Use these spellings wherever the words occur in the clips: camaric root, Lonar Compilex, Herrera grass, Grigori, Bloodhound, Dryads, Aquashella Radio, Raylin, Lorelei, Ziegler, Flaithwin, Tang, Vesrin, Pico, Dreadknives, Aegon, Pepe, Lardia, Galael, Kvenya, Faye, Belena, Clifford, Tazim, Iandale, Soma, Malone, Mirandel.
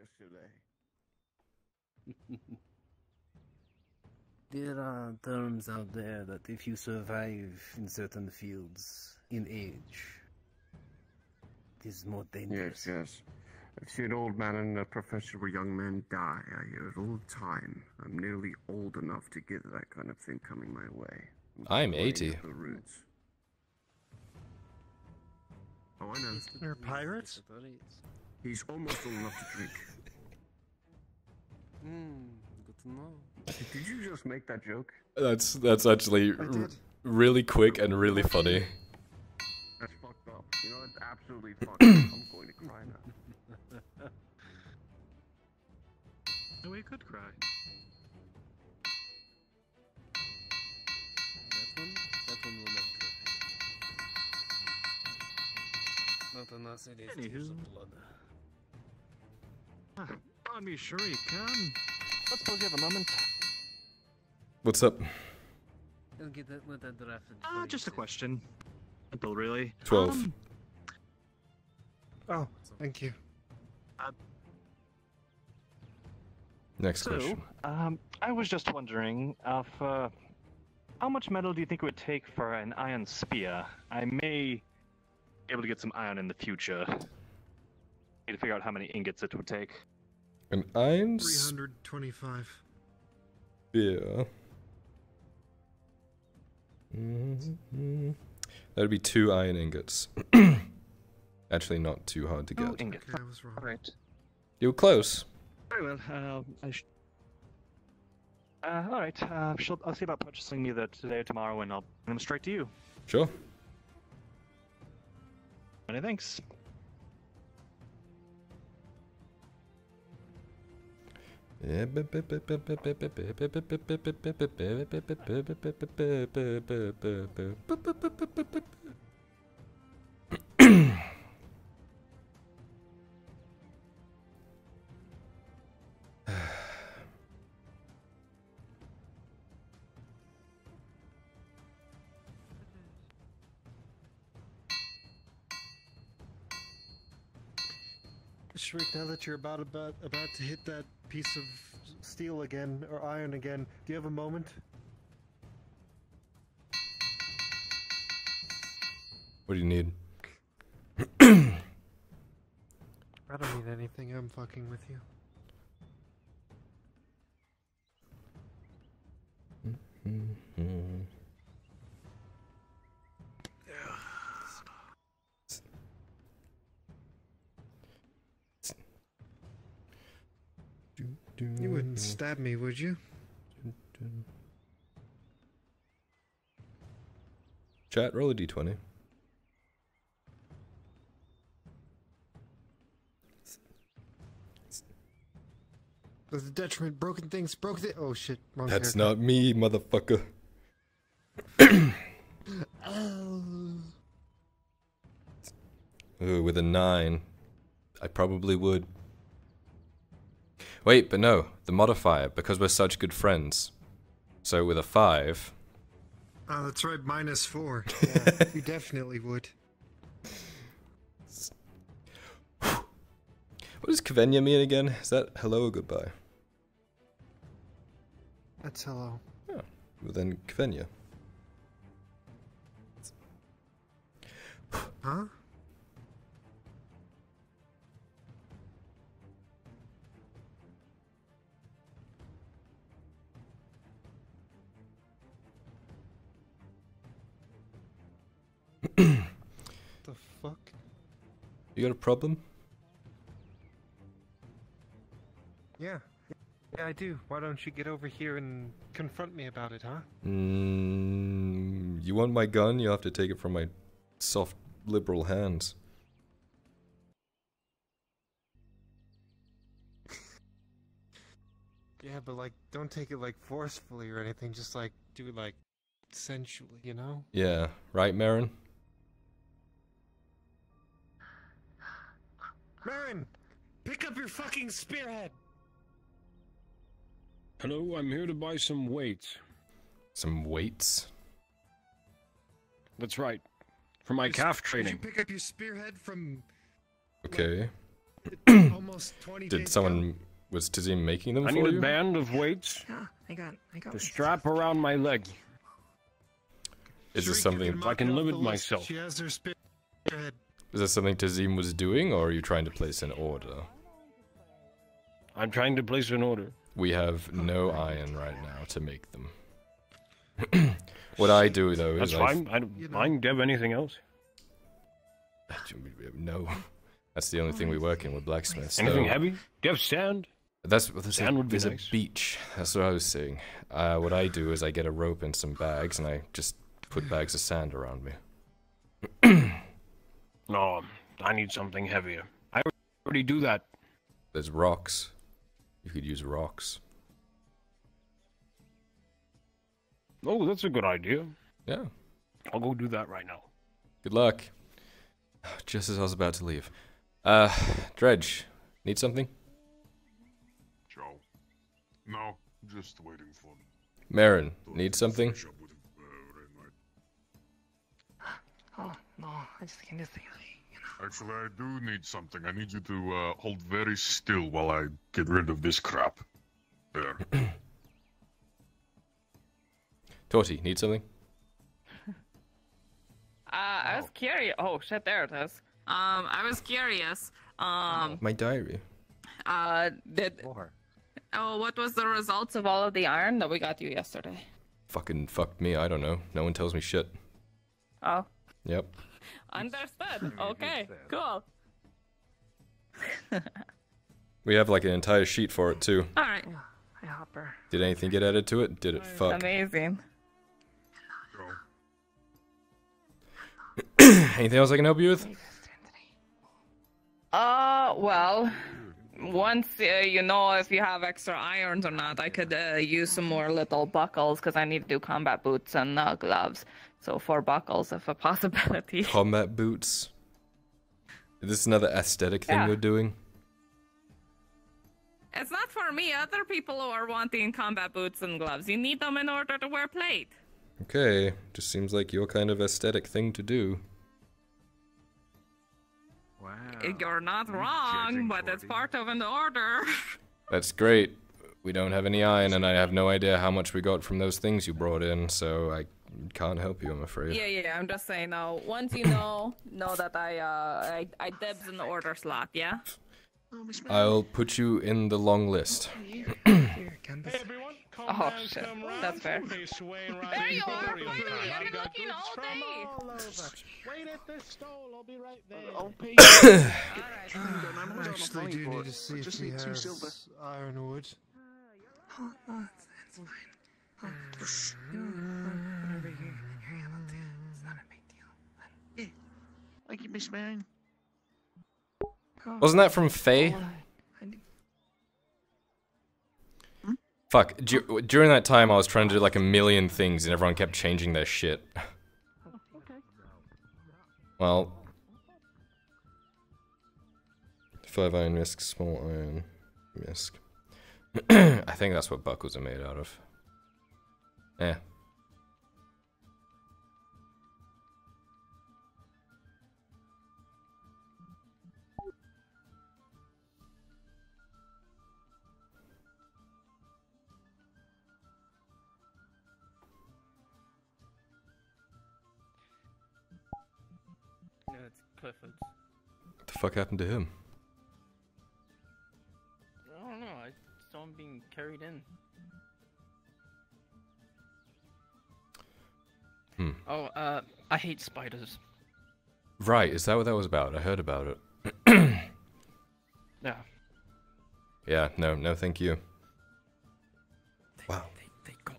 yesterday. There are terms out there that if you survive in certain fields in age, it is more dangerous. Yes, yes. I've seen an old man and a profession where young men die. I hear it all the time. I'm nearly old enough to get that kind of thing coming my way. I'm 80. The roots. Oh, I know. They're pirates? He's almost old enough to drink. Good to know. Did you just make that joke? That's actually really quick and really funny. That's fucked up. You know, it's absolutely fucked up. I'm going to cry now. No, we could cry. That one will not cry. Not unless it is tears of blood. On me, sure you can. Let's suppose you have a moment. What's up? Just a question. Simple, really. 12. Oh, thank you. Next question. I was just wondering if, how much metal do you think it would take for an iron spear? I may be able to get some iron in the future. I need to figure out how many ingots it would take. An iron 325. Yeah. Mm-hmm. That'd be 2 iron ingots. Actually, not too hard to get. Ingot. Okay, I was wrong. All right. You were close. Very well. All right. I'll see about purchasing either today or tomorrow, and I'll bring them straight to you. Sure. Many thanks. Shariq, now that you're about to hit that piece of steel again, or iron again, do you have a moment? What do you need? I don't need anything, I'm fucking with you. You wouldn't stab me, would you? Chat, roll a d20. There's a detriment, broken things, oh shit, wrong That's character. Not me, motherfucker. Ooh, with a 9. I probably would. Wait, but no, the modifier, because we're such good friends. So with a 5... Oh, that's right, minus 4. Yeah, you definitely would. What does Kvenya mean again? Is that hello or goodbye? That's hello. Oh, well then Kvenya. Huh? The fuck? You got a problem? Yeah, I do. Why don't you get over here and confront me about it, huh? You want my gun? You'll have to take it from my soft, liberal hands. Yeah, but like, don't take it like forcefully or anything. Just like, do it like sensually, you know? Yeah, right, Marin? Marin, pick up your fucking spearhead! Hello, I'm here to buy some weights. Some weights? That's right. For my calf training. Did you pick up your spearhead from... Okay. Did someone... Was Tazim making them for you? I need a band of weights I got to strap around my leg. Is this something... I can limit myself. Is this something Tazim was doing, or are you trying to place an order? I'm trying to place an order. We have no iron right now to make them. What I do, though, is... That's fine. I don't mind. Do you have anything else? No. That's the only thing we work in with blacksmiths. Anything heavy? Do you have sand? That's sand would be nice. There's a beach. That's what I was saying. What I do is I get a rope and some bags, and I just put bags of sand around me. No, I need something heavier. I already do that. There's rocks. You could use rocks. Oh, that's a good idea. Yeah. I'll go do that right now. Good luck. Just as I was about to leave. Dredge, need something? Joe. No, just waiting for him. Marin, need something? Oh, no, I just can't think of it. Actually, I do need something. I need you to hold very still while I get rid of this crap. There. Torty, need something? I was curious. Oh, shit, there it is. I was curious. My diary. What was the results of all of the iron that we got you yesterday? Fucking fucked me, I don't know. No one tells me shit. Oh. Yep. Understood. Okay, cool. We have like an entire sheet for it too. Alright. Did anything get added to it? Did it fuck? Amazing. Anything else I can help you with? Well, once you know if you have extra irons or not, I could use some more little buckles because I need to do combat boots and gloves. So 4 buckles if a possibility. Combat boots? Is this another aesthetic thing you're doing? It's not for me. Other people are wanting combat boots and gloves. You need them in order to wear plate. Okay, just seems like your kind of aesthetic thing to do. Wow. You're not wrong, but it's part of an order. That's great. We don't have any iron, and I have no idea how much we got from those things you brought in, so I can't help you, I'm afraid. Yeah, yeah, I'm just saying, now, once you know that I dibs in the order slot, yeah? I'll put you in the long list. Hey everyone, oh shit, that's fair. There you are, finally, I've been looking all day! Wait at this stall, I'll be right there. I actually do need to see if he has ironwood. Oh, that's fine. It's not a big deal. Thank you, Miss Marin. Wasn't that from Faye? Hmm? Fuck, during that time I was trying to do like a million things and everyone kept changing their shit. Well... 5 iron misks, small iron misk. I think that's what buckles are made out of. Eh. Clifford. What the fuck happened to him? I don't know, I saw him being carried in. Hmm. Oh, I hate spiders. Right, is that what that was about? I heard about it. Yeah. Yeah, no thank you. Wow. They got...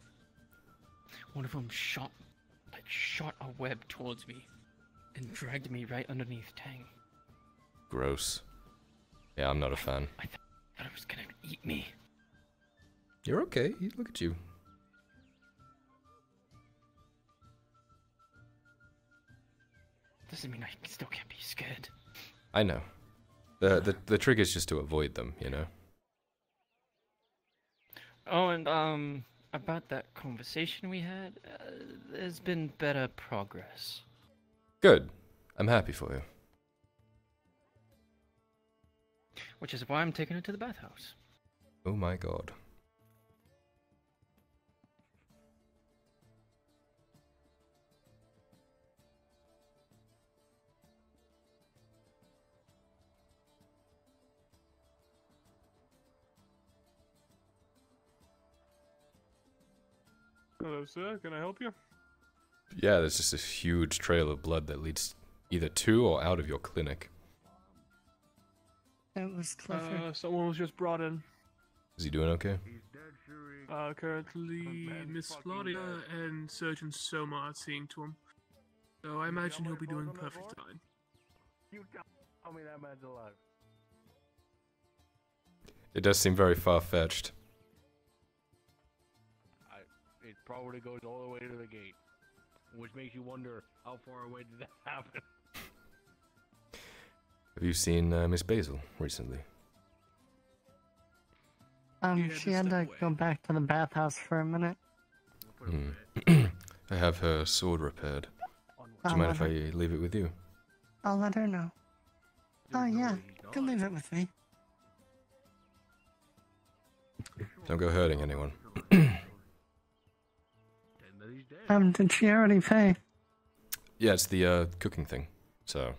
One of them shot a web towards me. And dragged me right underneath Tang. Gross. Yeah, I'm not a fan. I thought it was gonna eat me. You're okay. Look at you. Doesn't mean I still can't be scared. I know. The trick is just to avoid them, you know. Oh, and about that conversation we had, there's been better progress. Good. I'm happy for you. Which is why I'm taking her to the bathhouse. Oh my god. Hello, sir. Can I help you? Yeah, there's just this huge trail of blood that leads either to or out of your clinic. That was Clifford. Someone was just brought in. Is he doing okay? Currently, Miss Lardia and Surgeon Soma are seeing to him. So I imagine he'll be doing perfect fine. You tell me that man's alive. It does seem very far-fetched. It probably goes all the way to the gate, which makes you wonder how far away did that happen. Have you seen Miss Basil recently? She had to go back to the bathhouse for a minute. I have her sword repaired. Do you mind if I leave it with you? I'll let her know. Oh yeah, you can leave it with me. Don't go hurting anyone. Did she already pay? Yeah, it's the cooking thing, so...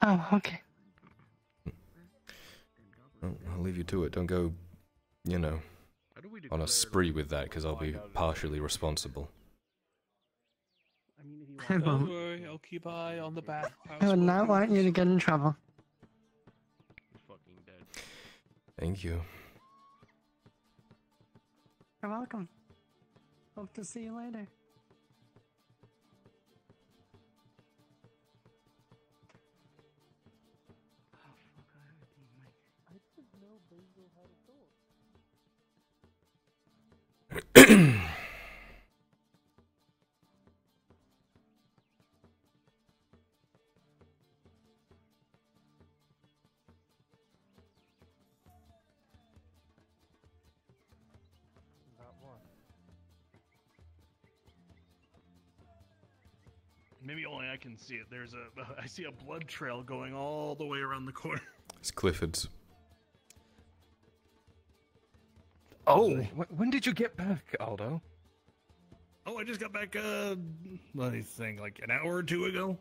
Oh, okay. Well, I'll leave you to it. Don't go, you know, on a spree with that, because I'll be partially responsible. Don't worry, I'll keep eye on the back. I would not want you to get in trouble. Thank you. You're welcome. Hope to see you later. Maybe only I can see it. There's a... I see a blood trail going all the way around the corner. It's Clifford's. Oh! When did you get back, Aldo? Oh, I just got back, let me think, like an hour or two ago?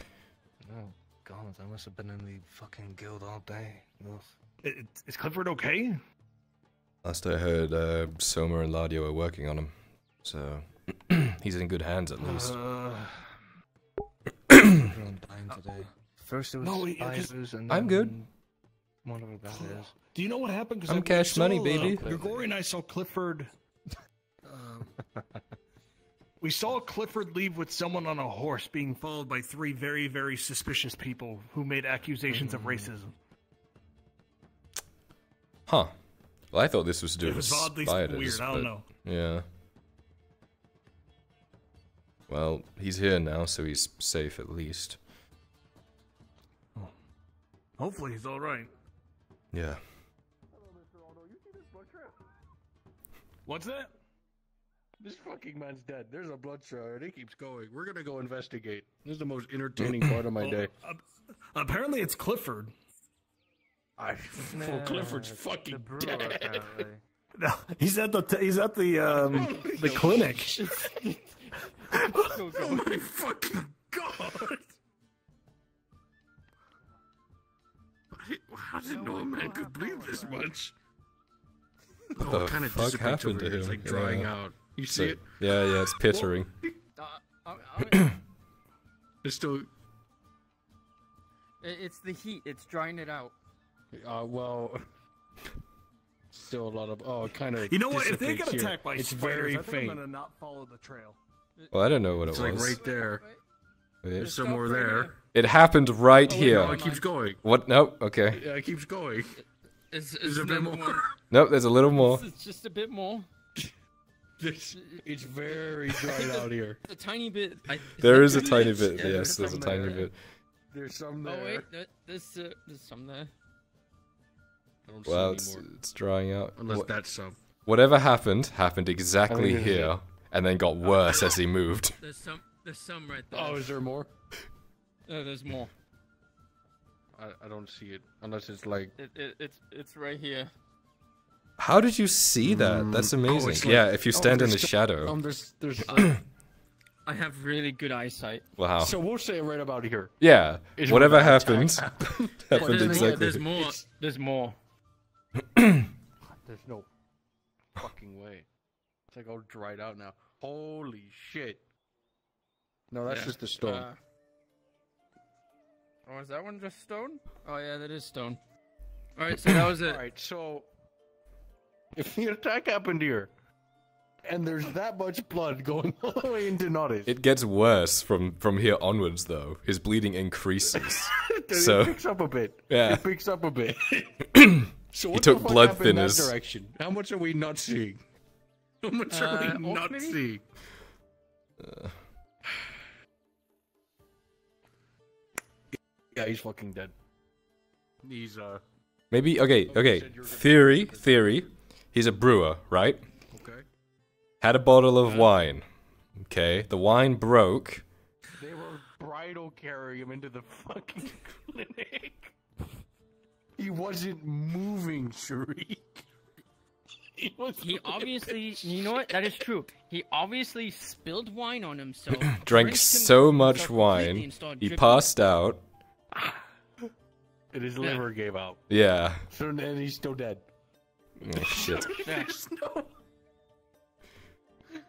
Oh, God, I must have been in the fucking guild all day. Is Clifford okay? Last I heard, Soma and Lardia were working on him, so... He's in good hands, at least. Today. First it was and I'm good. Do you know what happened? Cause I'm cash money, baby. Grigori and I saw Clifford. We saw Clifford leave with someone on a horse, being followed by three very, very suspicious people who made accusations of racism. Huh. Well, I thought this was due to spiders. Weird. I don't know. Yeah. Well, he's here now, so he's safe at least. Hopefully he's alright. Yeah. Hello, Mr. Aldo. You see this blood trail? What's that? This fucking man's dead. There's a blood trail, and it keeps going. We're gonna go investigate. This is the most entertaining part of my day. Apparently it's Clifford. Well, Clifford's fucking dead. Apparently. No, he's at the clinic. Oh my fucking god! I didn't know a man could bleed this much. What kind of fuck happened to him? It's like drying out. You see it? Yeah, yeah, it's pittering. It's still... It's the heat. It's drying it out. Well... Still a lot of... Oh, it kind of... You know what? If they get attacked by spiders, I think I'm gonna not follow the trail. Well, I don't know what it was. It's like right there. There's somewhere there. It happened right here. No, it keeps going. What? Nope. Okay. Yeah, it keeps going. Is there a bit more? Nope, there's a little more. It's just a bit more. It's very dried out here. A tiny bit. There is a tiny bit. Yes, there's a tiny bit. There's some there. Oh, wait. There's some there. Well, it's drying out. Unless that's some. Whatever happened exactly here, and then got worse as he moved. There's some right there. Oh, is there more? No, there's more. I don't see it unless it's like it's right here. How did you see that? That's amazing. Oh, like, yeah, if you stand in the shadow. I have really good eyesight. Wow. So we'll say right about here. Yeah. It's whatever happens. Happened exactly. There's more. There's more. There's no fucking way. It's like all dried out now. Holy shit. No, that's just the stone. Oh, is that one just stone? Oh yeah, that is stone. All right, so that was it. All right, so if the attack happened here, and there's that much blood going all the way into Nautis. It gets worse from here onwards, though. His bleeding increases. So it picks up a bit. Yeah, it picks up a bit. So what the fuck happened in that direction? How much are we not seeing? How much are we not seeing? Yeah, he's fucking dead. He's maybe okay. Theory. He's a brewer, right? Okay. Had a bottle of wine. Okay, the wine broke. They were bridal carrying him into the fucking clinic. He wasn't moving, Shariq. He obviously, you know what? That is true. He obviously spilled wine on himself. Drank so much wine, he passed out. And his liver gave out. Yeah. So, and he's still dead. Oh, shit. There's no...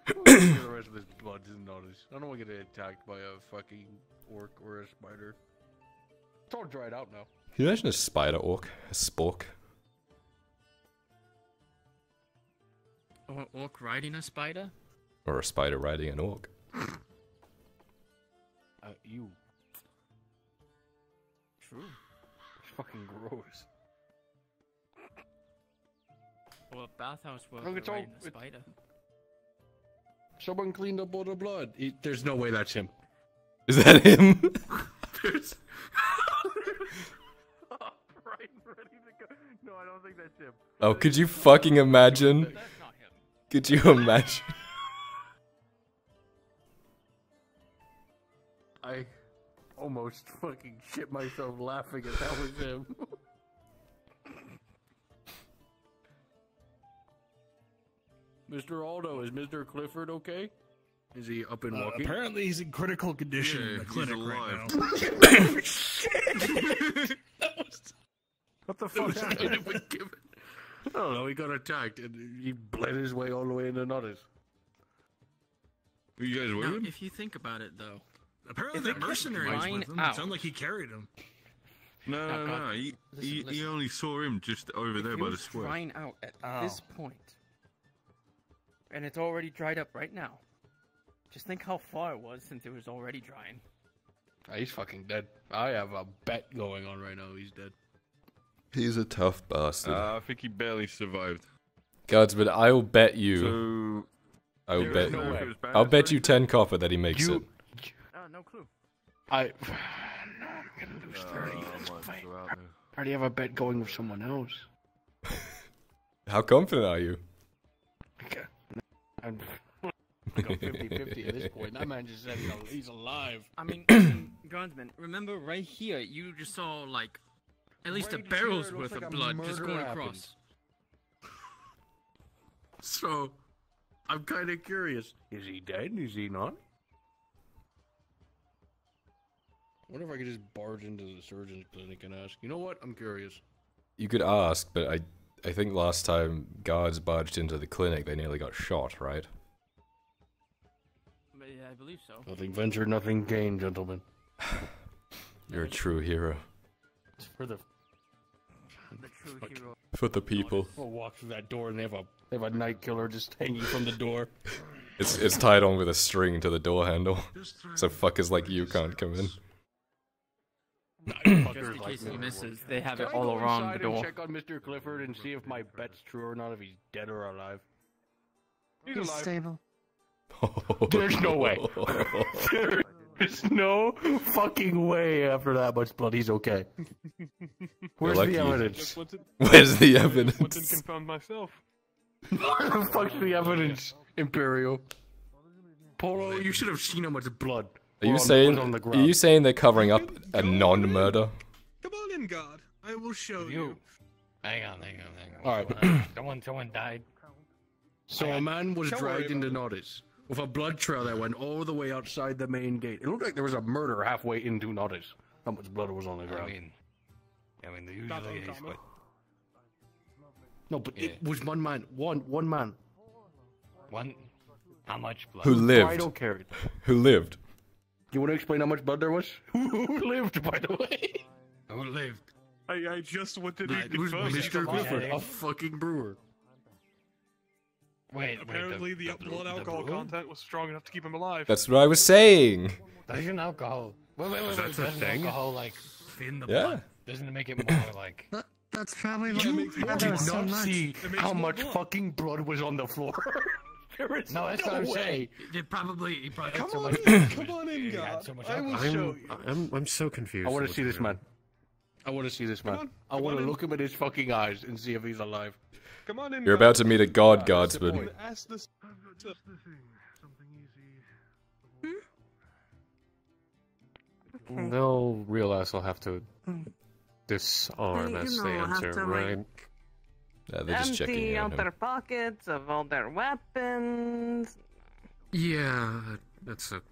The rest of his blood didn't notice. I don't want to get attacked by a fucking orc or a spider. It's all dried out now. Can you imagine a spider orc? A spork? Or an orc riding a spider? Or a spider riding an orc. You. True. It's fucking gross. Well, bathhouse was riding a spider. Someone cleaned up all the blood. There's no way that's him. Is that him? There's... Right, ready to go. No, I don't think that's him. Oh, could you fucking imagine? That's not him. Could you imagine? I... almost fucking shit myself laughing if that was him. Mr. Aldo, is Mr. Clifford okay? Is he up and walking? Apparently he's in critical condition in the clinic right now. Shit! What the fuck happened? I don't know, he got attacked and he bled his way all the way into Nautis. You guys with him? If you think about it though. Apparently that mercenary was with him. It sounded like he carried him. No. You only saw him just over there by the square. Drying out at this point, and it's already dried up right now. Just think how far it was since it was already drying. He's fucking dead. I have a bet going on right now. He's dead. He's a tough bastard. I think he barely survived. Guards, but I'll bet you. So, I'll bet you. I'll bet you 10 copper that he makes it. No clue. No, I'm gonna lose 30. I already have a bet going with someone else. How confident are you? I'm 50-50 at this point. That man just said he's alive. I mean, Guardsman, remember right here, you just saw like at least a barrel's worth of blood just going across. So, I'm kind of curious. Is he dead? Is he not? What if I could just barge into the surgeon's clinic and ask? You know what? I'm curious. You could ask, but I think last time guards barged into the clinic, they nearly got shot, right? Yeah, I believe so. Nothing ventured, nothing gained, gentlemen. You're a true hero. It's for the true hero. For the people. We'll walk through that door and they have a night killer just hanging from the door. It's tied on with a string to the door handle, so fuckers like you can't come in. Just in case he misses, they have it all around the door. Check on Mr. Clifford and see if my bet's true or not, if he's dead or alive. He's stable. There's no way. There's no fucking way after that much blood he's okay. Where's the evidence? Where's the evidence? I didn't confound myself. What the fuck's the evidence, Imperial? Polo, you should have seen how much blood. Are you saying they're covering up a non-murder? Come on Sin God. I will show you. Hang on. Alright. someone died. So a man was dragged into Nautis with a blood trail that went all the way outside the main gate. It looked like there was a murder halfway into Nautis. How much blood was on the ground. I mean, they usually is, but... No, but yeah. It was one man. One man. One? How much blood? Who lived? I don't care. Who lived? You want to explain how much blood there was? Who lived, by the way? Who lived? I just wanted to confirm. Mr. Clifford, a fucking brewer. Wait, apparently the blood alcohol content was strong enough to keep him alive. That's what I was saying. Doesn't alcohol? Wait, that's a thing. Alcohol like in the blood. Doesn't it make it more like? That's family. You did not see how much fucking blood was on the floor. No, that's not what I'm saying. He probably had so much. Come on in, God. I'm so confused. I want to see this man. I want to look him in his fucking eyes and see if he's alive. Come on in. You're about to meet a god, guardsman. Ask this. They'll realize I'll have to disarm as they enter, right? Yeah, they're just checking out their pockets of all their weapons. Yeah, that's a...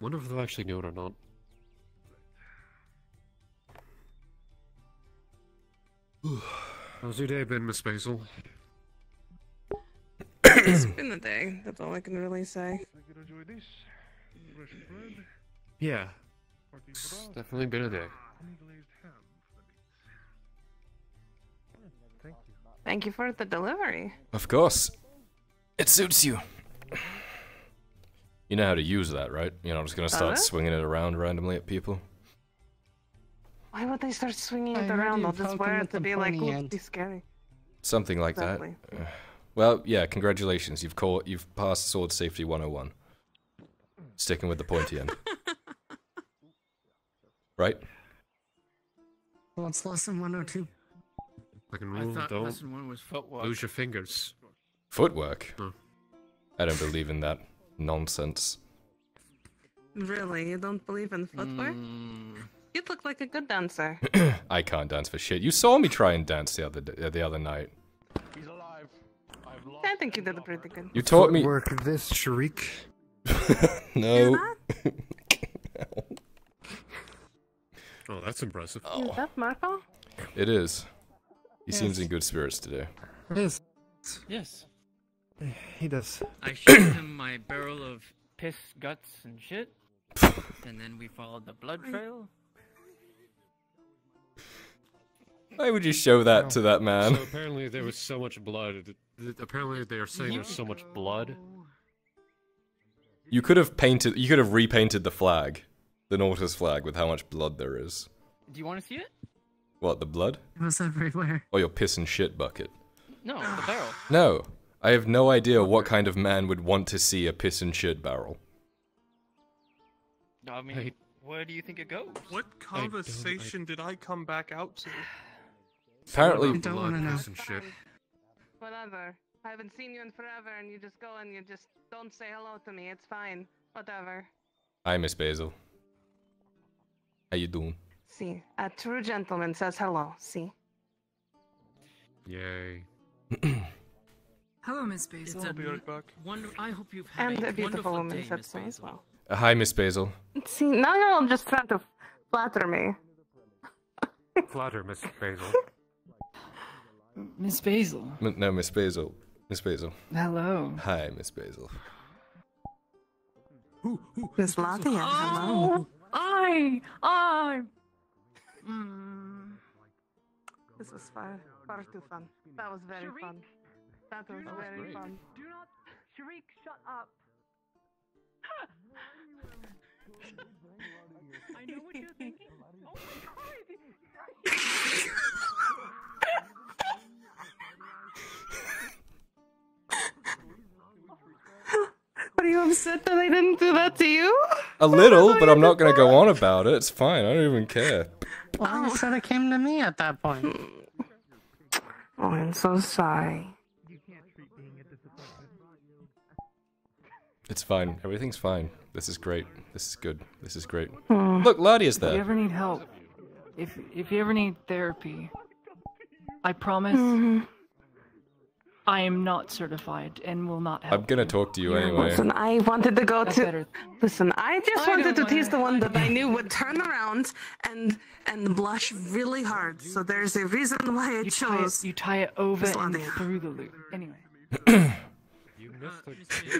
Wonder if they'll actually do it or not. How's your day been, Miss Basil? It's been a day. That's all I can really say. I can enjoy this. Yeah, it's definitely been a day. Thank you for the delivery. Of course. It suits you. You know how to use that, right? You're not just gonna start swinging it around randomly at people. Why would they start swinging it around? They'll just wear it to be like, ooh, be scary. Something like that. Well, yeah, congratulations. You've passed Sword Safety 101. Sticking with the pointy end. Right? Well, it's lesson 102. I thought lesson 1 was footwork. Lose your fingers. Footwork? No. I don't believe in that nonsense. Really? You don't believe in footwork? You look like a good dancer. I can't dance for shit. You saw me try and dance the other night. He's alive. I think you did pretty good. You taught me... Footwork this, Shariq. No. Oh, that's impressive. Is that Marco? It is. He seems in good spirits today. Yes. He does. I showed him my barrel of piss, guts, and shit. And then we followed the blood trail. Why would you show that to that man? So apparently there was so much blood. Apparently they are saying there's so much blood. You could have painted. You could have repainted the flag. The Nautis flag with how much blood there is. Do you want to see it? What, the blood? It was everywhere. Oh, your piss and shit bucket. No, the barrel. No, I have no idea what kind of man would want to see a piss and shit barrel. I mean, where do you think it goes? What conversation did I come back out to? Apparently, blood, piss and shit. Whatever. I haven't seen you in forever, and you just go and you just don't say hello to me. It's fine. Whatever. Hi, Miss Basil. How you doing? See, a true gentleman says hello, see? Yay. Hello, Miss Basil. I'll be right back. I hope you've had a beautiful woman said so as well. Hi, Miss Basil. See, now you're just trying to flatter me. Flatter, Miss Basil. Miss Basil. No, Miss Basil. Miss Basil. Hello. Hi, Miss Basil. Miss Lardia, hello. This was far too fun. That was very fun. That was very fun. Do not, Shariq, shut up. I know what you're thinking. Oh my god! Are you upset that I didn't do that to you? A little, but I'm not going to go on about it. It's fine. I don't even care. Well, I said it came to me at that point. Oh, I'm so sorry. It's fine. Everything's fine. This is great. This is good. This is great. Look, Lardia's there. Do you ever need help? If you ever need therapy, I promise I am not certified and will not help. I'm gonna talk to you anyway. Listen, I wanted to go to... Listen, I just wanted to tease the one that I knew would turn around and blush really hard. So there's a reason why I chose... You tie it over and through the loop. Anyway.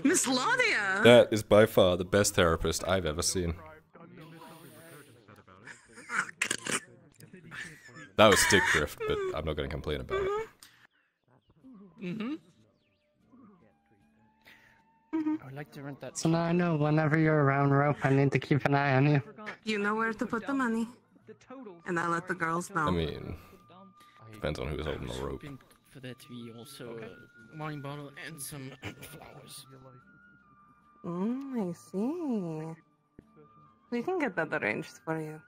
Miss Lardia! That is by far the best therapist I've ever seen. That was stick drift, but I'm not going to complain about it. I would like to rent that. So now I know whenever you're around Rope, I need to keep an eye on you. You know where to put the money. And I let the girls know. I mean, depends on who's holding the rope. For there to be also a wine bottle and some flowers. I see. We can get that arranged for you.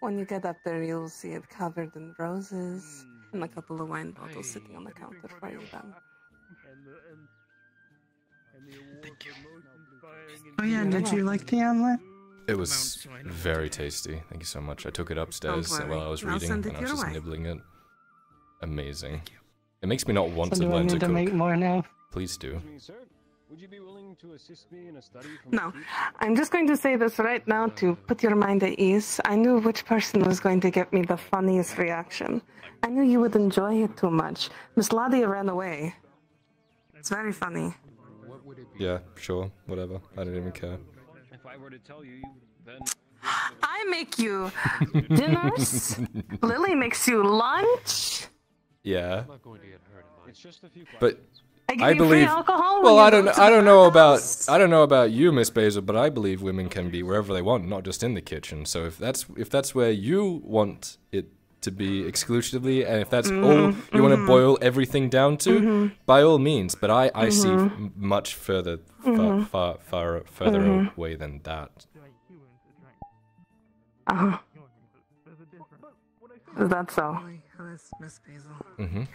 When you get up there, you'll see it covered in roses and a couple of wine bottles sitting on the counter for you then. Thank you. Oh yeah, did you like the omelet? It was very tasty. Thank you so much. I took it upstairs while I was reading and I was just nibbling it. Amazing. It makes me not want to learn to cook. Make more now? Please do. Would you be willing to assist me in a study? No, I'm just going to say this right now to put your mind at ease. I knew which person was going to get me the funniest reaction. I knew you would enjoy it too much. Miss Lardia ran away. It's very funny. Yeah, sure, whatever. I don't even care. If I were to tell you, then... I make you dinners. Lily makes you lunch. Yeah. But... I believe. Well, I don't know about you, Miss Basil, but I believe women can be wherever they want, not just in the kitchen. So if that's where you want it to be exclusively, and if that's all you want to boil everything down to, by all means. But I see much further, further away than that. Is that so? Miss Basil.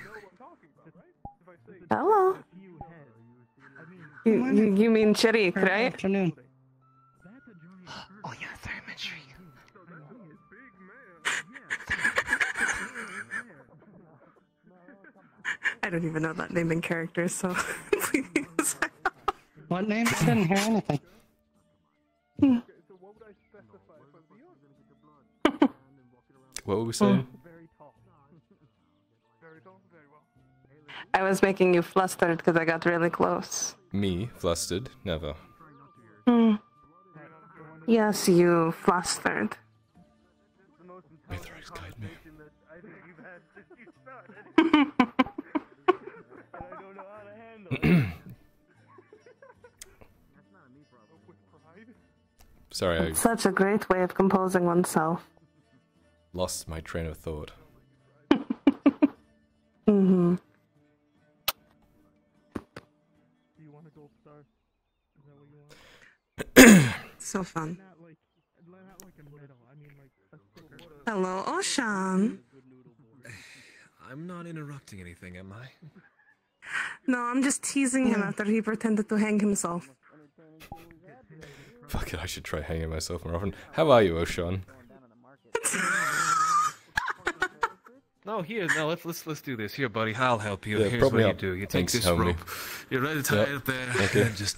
Hello. You mean Shariq, right? Afternoon. Oh yeah, Thermid Shariq. I don't even know that name in character, so please. What name? I didn't hear anything. What were we saying? I was making you flustered because I got really close. Me? Flustered? Never. Yes, you flustered. My threats guide me. Sorry, it's such a great way of composing oneself. Lost my train of thought. So fun. Hello, O'Shawn. I'm not interrupting anything, am I? No, I'm just teasing him after he pretended to hang himself. Fuck it, I should try hanging myself more often. How are you, O'Shawn? No, here, no, let's do this. Here, buddy, I'll help you. Yeah, here's what you do. You take this rope. You ready to tie it there, and just...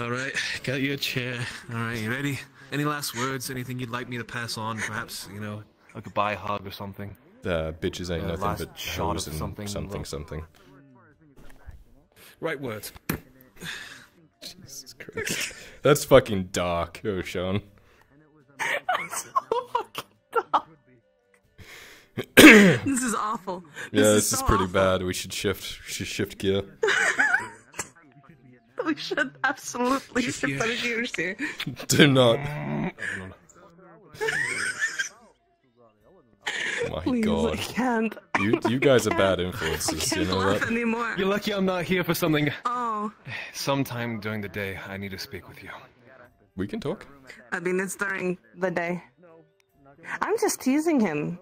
Alright, got you a chair. Alright, you ready? Any last words? Anything you'd like me to pass on? Perhaps, you know, a goodbye hug or something? Bitches ain't nothing but shot and something. Right words. Jesus Christ. That's fucking dark, O'Shawn. That's so fucking dark. This is awful. Yeah, this is so pretty awful. Bad. We should shift gear. We should absolutely shift our gears here. Do not. My please, God. I can't. You guys are bad influences. I can't laugh anymore. You're lucky I'm not here for something. Oh. Sometime during the day, I need to speak with you. We can talk. I mean, it's during the day. I'm just teasing him.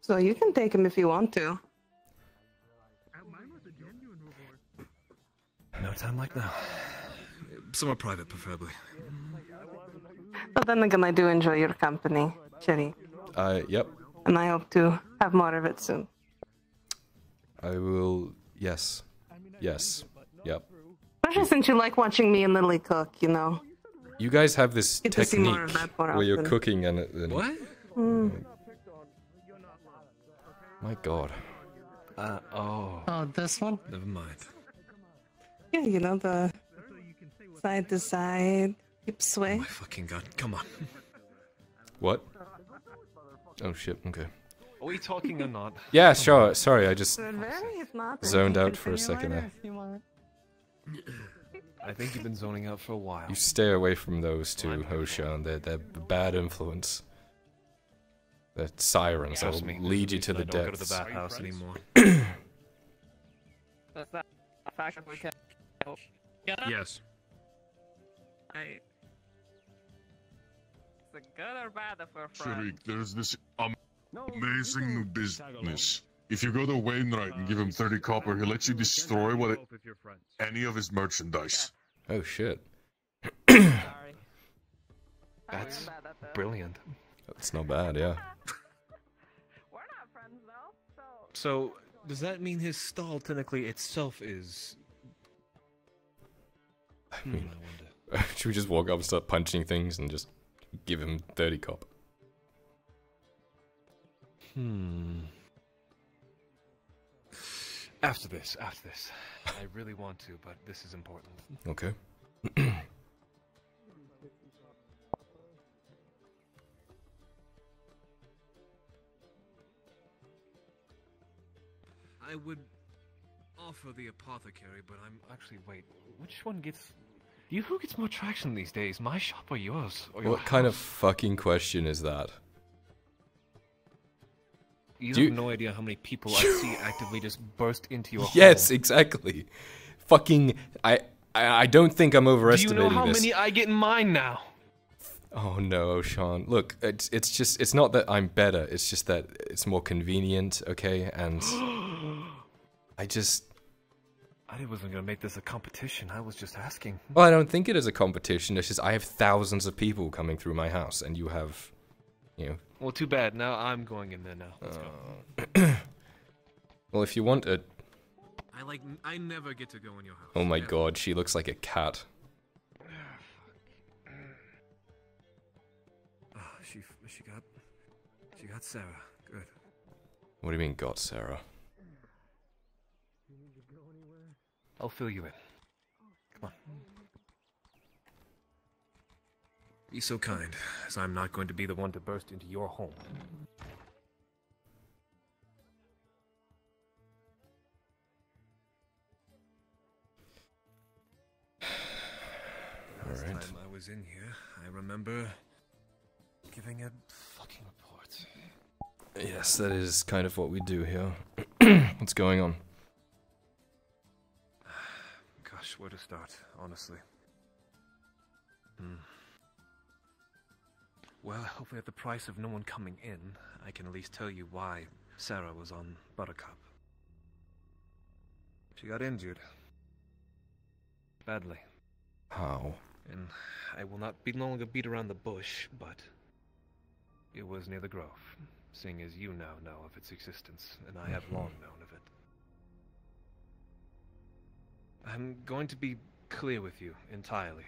So you can take him if you want to. No time like now. Somewhere private, preferably. But then again, I do enjoy your company, Shariq. Yep. And I hope to have more of it soon. I will, yes. Yes. Yep. Especially since you like watching me and Lily cook, you know. You guys have this technique where you're cooking and... what? Mm. My god. Oh. Oh, this one? Never mind. Yeah, you know, the side to side, hip sway. Oh my fucking god, come on. What? Oh shit, okay. Are we talking or not? Yeah, sure, sorry, I just zoned out for a second there. I think you've been zoning out for a while. You stay away from those two, O'Shawn. They're bad influence. They're sirens. They'll lead you to the depths. I don't go to the bathhouse anymore. Yes. It's good or bad for Shariq, there's this amazing new business. If you go to Wainwright and give him 30 copper, he'll let you destroy any of his merchandise. Oh shit. That's brilliant. That's not bad, yeah. We're not friends though, so... does that mean his stall technically itself is... I mean, I wonder. Should we just walk up and start punching things and just give him 30 copper? Hmm... After this. I really want to, but this is important. Okay. I would offer the apothecary, but I'm actually wait. Which one gets? Who gets more traction these days? My shop or yours? Or your what house? Kind of fucking question is that? You have no idea how many people I see actively just burst into your home. Yes, exactly. Fucking, I don't think I'm overestimating this. Do you know how many I get in mine now? Oh no, O'Shawn. Look, it's just, it's not that I'm better, it's just that it's more convenient, okay? And I wasn't gonna make this a competition, I was just asking. Well, I don't think it is a competition, it's just I have thousands of people coming through my house, and you have... Well, too bad. Now I'm going in there now. Let's go. Well, if you want a... I never get to go in your house. Oh my god, she looks like a cat. Oh, she got Sarah. Good. What do you mean, got Sarah? You need to go anywhere? I'll fill you in. Come on. Be so kind, as I'm not going to be the one to burst into your home. Last time I was in here, I remember giving a fucking report. Yes, that is kind of what we do here. What's going on? Gosh, where to start, honestly. Well, hopefully at the price of no one coming in, I can at least tell you why Sarah was on Buttercup. She got injured. Badly. How? And I will not no longer beat around the bush, but... it was near the grove, seeing as you now know of its existence, and I have long known of it. I'm going to be clear with you entirely,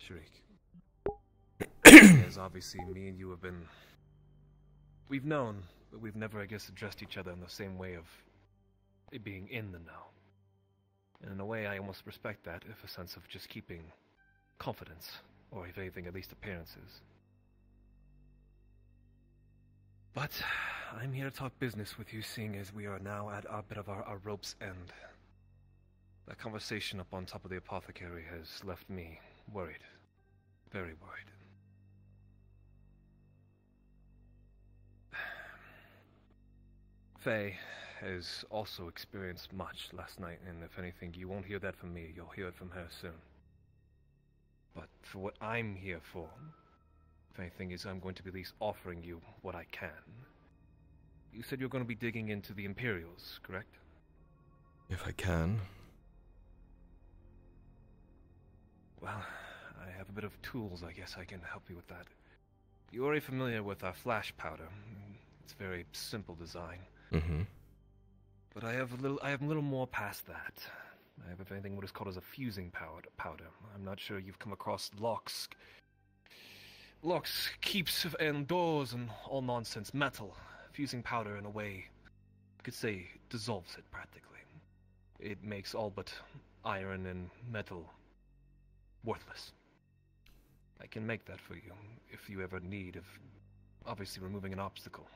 Shariq. As obviously me and you have been... we've known, but we've never, I guess, addressed each other in the same way of it being in the know. And in a way, I almost respect that, if a sense of just keeping confidence, or if anything, at least appearances. But I'm here to talk business with you, seeing as we are now at a bit of our rope's end. That conversation up on top of the apothecary has left me worried. Very worried. Faye has also experienced much last night, and if anything, you won't hear that from me, you'll hear it from her soon. But for what I'm here for, if anything, is I'm going to be at least offering you what I can. You said you're going to be digging into the Imperials, correct? If I can. Well, I have a bit of tools, I guess I can help you with that. You're already familiar with our flash powder. It's a very simple design. Mm-hmm. But I have a little more past that. I have, if anything, what is called as a fusing powder. I'm not sure you've come across locks, keeps, and doors, and all nonsense metal. Fusing powder, in a way, I could say, dissolves it practically. It makes all but iron and metal worthless. I can make that for you, if you ever need, of obviously removing an obstacle.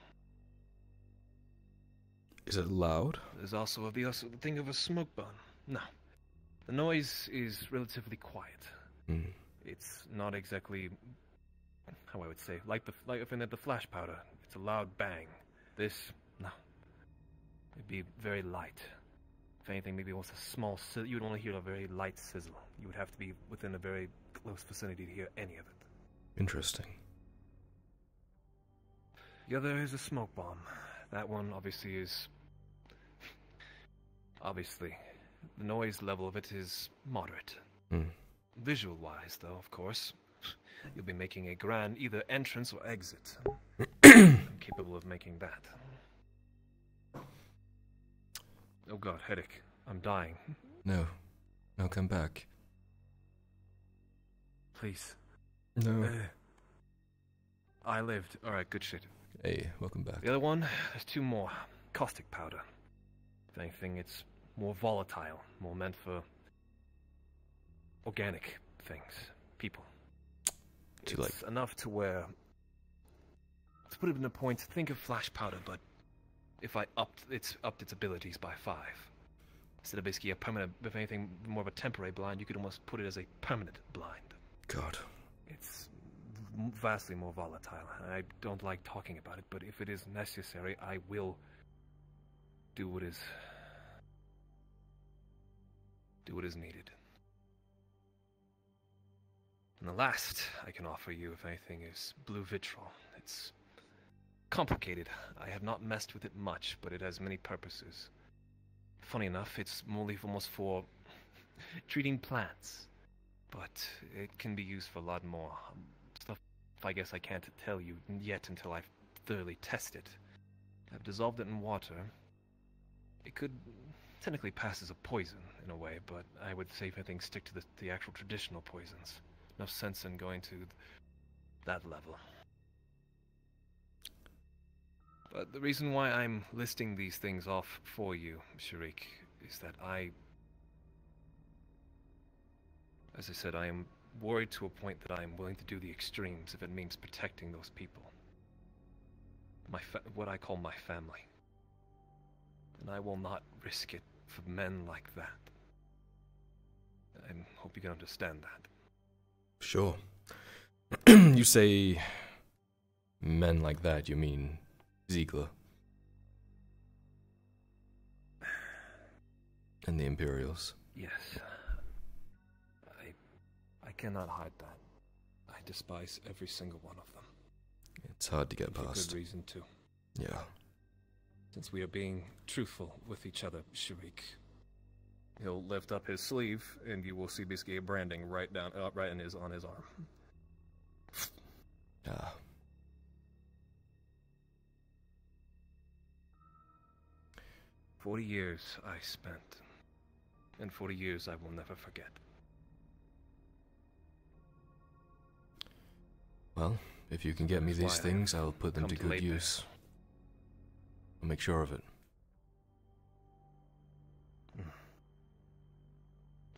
Is it loud? There's also the thing of a smoke bomb. No. The noise is relatively quiet. Mm. It's not exactly, how I would say, like the flash powder. It's a loud bang. This, no. It'd be very light. If anything, maybe almost a small sizzle. You would only hear a very light sizzle. You would have to be within a very close vicinity to hear any of it. Interesting. The other is a smoke bomb. That one obviously is... obviously. The noise level of it is moderate. Mm. Visual-wise, though, of course, you'll be making a grand either entrance or exit. I'm capable of making that. Oh god, headache. I'm dying. No. No, come back. Please. No. I lived. Alright, good shit. Hey, welcome back. The other one, there's two more. Caustic powder. If anything, it's more volatile, more meant for organic things, people. Too late. It's enough to where, to put it in a point, think of flash powder, but if I upped its abilities by 5. Instead of basically a permanent, if anything, more of a temporary blind, you could almost put it as a permanent blind. God. It's vastly more volatile. I don't like talking about it, but if it is necessary, I will do what is... do what is needed. And the last I can offer you, if anything, is blue vitriol. It's complicated. I have not messed with it much, but it has many purposes. Funny enough, it's almost for treating plants, but it can be used for a lot more stuff. I guess I can't tell you yet until I've thoroughly tested. I've dissolved it in water. It could technically pass as a poison, in a way, but I would say, if anything, stick to the actual traditional poisons. No sense in going to that level. But the reason why I'm listing these things off for you, Shariq, is that I... as I said, I am worried to a point that I am willing to do the extremes if it means protecting those people. What I call my family. And I will not risk it for men like that. I hope you can understand that. Sure. You say men like that, you mean Ziegler. And the Imperials. Yes. I cannot hide that. I despise every single one of them. It's hard to get past. For good reason, too. Yeah. Since we are being truthful with each other, Shariq. He'll lift up his sleeve, and you will see basically a branding right down, right in on his arm. Ah. "40 years I spent, and 40 years I will never forget." Well, if you can get me these things, I'll put them to good use. I'll make sure of it.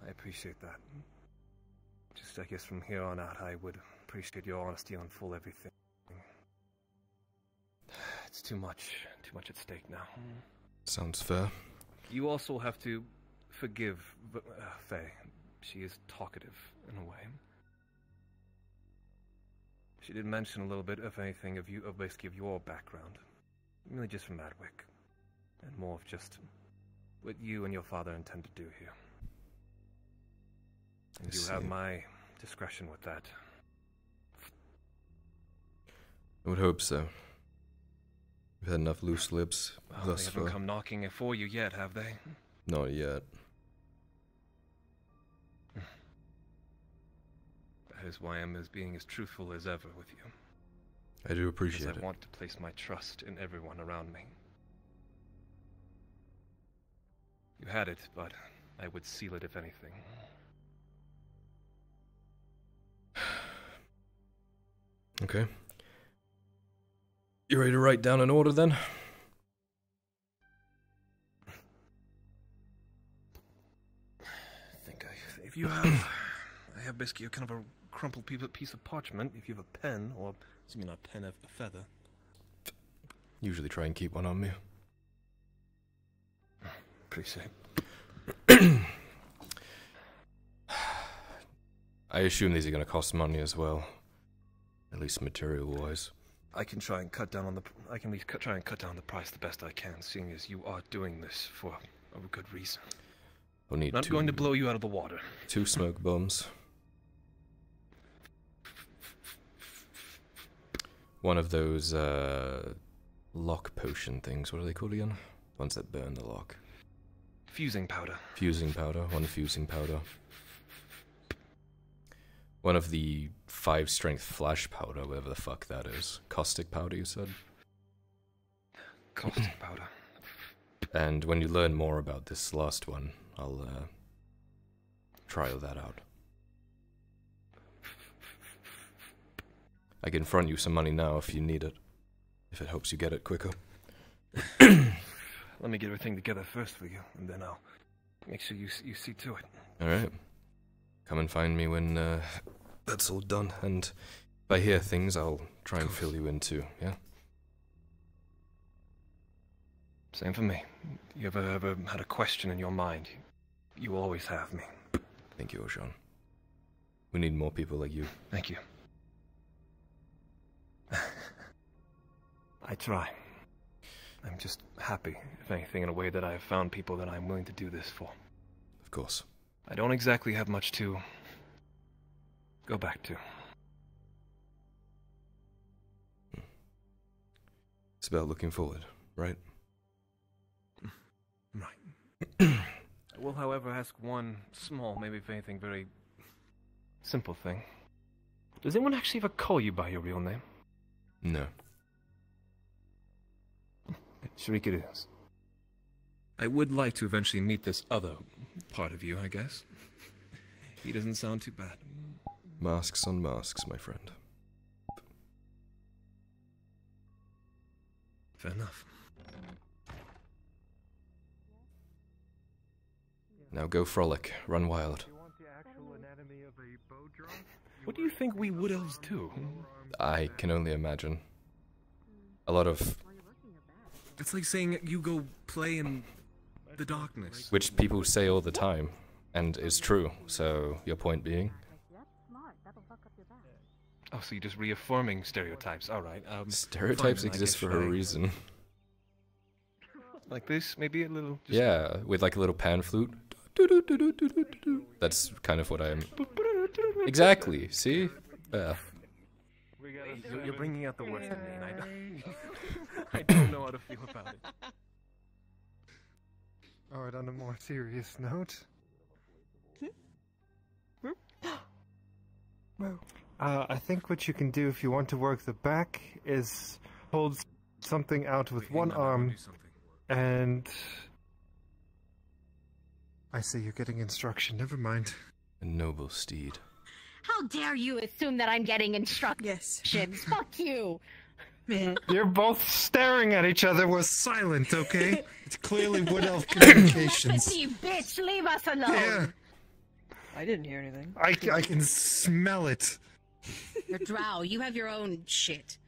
I appreciate that. Just, I guess, from here on out, I would appreciate your honesty on full everything. It's too much at stake now. Sounds fair. You also have to forgive Faye. She is talkative, in a way. She did mention a little bit, if anything, of you, basically of your background. Really just from Adwick. And more of just what you and your father intend to do here. And you have my discretion with that. I would hope so. We've had enough loose lips thus far. They haven't come knocking for you yet, have they? Not yet. is why I'm as being as truthful as ever with you. I do appreciate it. I want to place my trust in everyone around me. You had it, but I would seal it if anything. Okay. You ready to write down an order then? If you have, I have basically a kind of a crumpled piece of parchment. If you have a pen, or excuse me, not a pen, a feather. Usually try and keep one on me. Pretty safe. I assume these are going to cost money as well, at least material-wise. I can try and cut down on the. I can at least try and cut down the price the best I can, seeing as you are doing this for a good reason. We'll need not going to blow you out of the water. Two smoke bombs. One of those lock potion things. What are they called again? Ones that burn the lock. Fusing powder. Fusing powder. One fusing powder. One of the 5 strength flash powder, whatever the fuck that is. Caustic powder, you said? Caustic powder. And when you learn more about this last one, I'll trial that out. I can front you some money now if you need it, if it helps you get it quicker. Let me get everything together first for you, and then I'll make sure you see to it. All right. Come and find me when that's all done, and if I hear things, I'll try and fill you in too. Yeah. Same for me. You ever had a question in your mind? You always have me. Thank you, O'Shawn. We need more people like you. Thank you. I try. I'm just happy, if anything, in a way that I have found people that I'm willing to do this for. Of course. I don't exactly have much to go back to. It's about looking forward, right? Right. I will, however, ask one small, maybe if anything, very simple thing. Does anyone actually ever call you by your real name? No. Shariq, it is. I would like to eventually meet this other part of you, I guess. He doesn't sound too bad. Masks on masks, my friend. Fair enough. Now go frolic, run wild. What do you think we wood elves do? I can only imagine. A lot of... It's like saying you go play in the darkness. Which people say all the time, and is true, so your point being? Oh, so you're just reaffirming stereotypes, alright. Stereotypes exist for a reason. Like this, maybe a little... Just yeah, with like a little pan flute. That's kind of what I'm... Exactly, see? Yeah. You're bringing out the worst in me, and I don't know how to feel about it. Alright, on a more serious note... I think what you can do if you want to work the back is hold something out with one arm, and... I see you're getting instruction, never mind. A noble steed. How dare you assume that I'm getting instructions? Yes. Fuck you! You're both staring at each other. We're silent, okay? It's clearly wood elf communications. Bitch, leave us alone! Yeah. I didn't hear anything. I can smell it. You're drow, you have your own shit.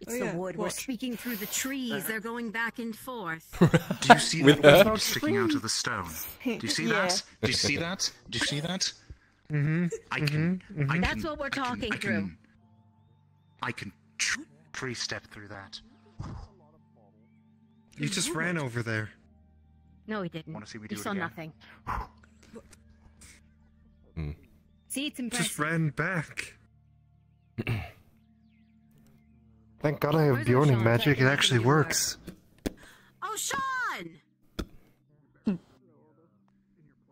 It's the wood. What? We're speaking through the trees. They're going back and forth. Do you see that wood sticking out of the stone? Do you see that? Do you see that? Do you see that? Mm-hmm. I can. That's what we're talking through. I can tree-step through that. You just ran over there. No, he didn't. Want to see we do it again? Nothing. See, it's impressive. Just ran back. Thank God I have Bjorning magic, it actually works. Oh, Sean!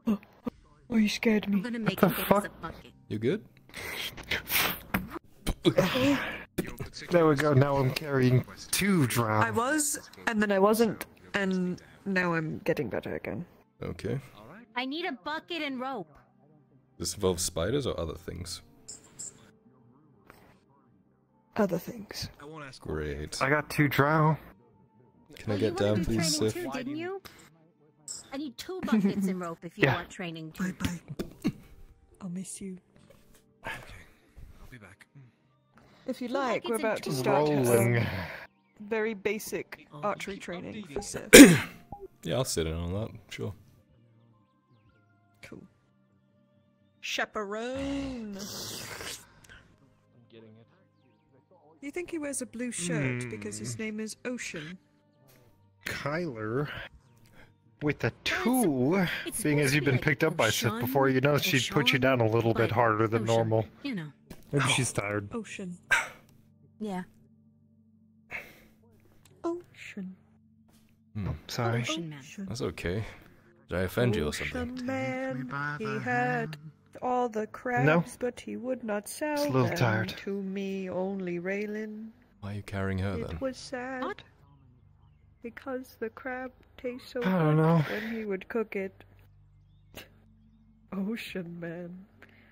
Oh, you scared me. What the fuck? You good? There we go, now I'm carrying two drowns. I was, and then I wasn't, and now I'm getting better again. Okay. I need a bucket and rope. This involves spiders or other things? Other things. Great. I got two drow. Can I get down, please, Sif? Too, didn't you? I need two buckets and rope if you want training too. Bye-bye. I'll miss you. Okay, I'll be back. If you like, we're about to start very basic archery training for Sif. Yeah, I'll sit in on that, sure. Cool. Chaperone! I'm getting it. You think he wears a blue shirt because his name is Ocean? Kyler, with a two, it's seeing as you've been picked up by Sif before, you know she'd put you down a little bit harder than normal. You know. Maybe she's tired. Ocean. Yeah. Ocean. I'm sorry. Ocean man. That's okay. Did I offend you or something? Ocean man, he had all the crabs, but he would not sell them to me, only Raylin. Why are you carrying her then? It was sad. What? Because the crab tastes so good when he would cook it. Ocean man.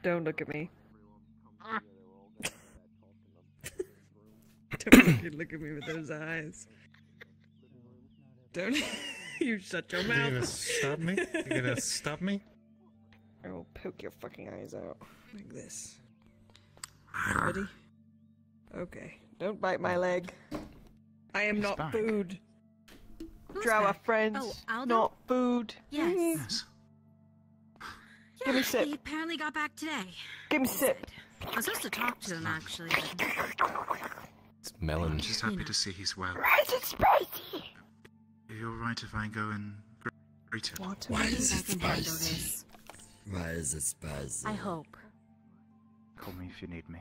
Don't look at me. Don't fucking look at me with those eyes. Don't you shut your mouth. You're gonna stop me? You're gonna stop me? I will poke your fucking eyes out. Like this. Ready? Okay. Don't bite my leg. I am not food. Drow our friends. Oh, not food. Yes. Give me a sip. He apparently got back today. Give me a sip. I was supposed to talk to him, actually. It's melon. I'm just happy to see he's well. Rice and spicy! You're right if I go and greet him. Why is it spicy? Why is it spicy? I hope. Call me if you need me.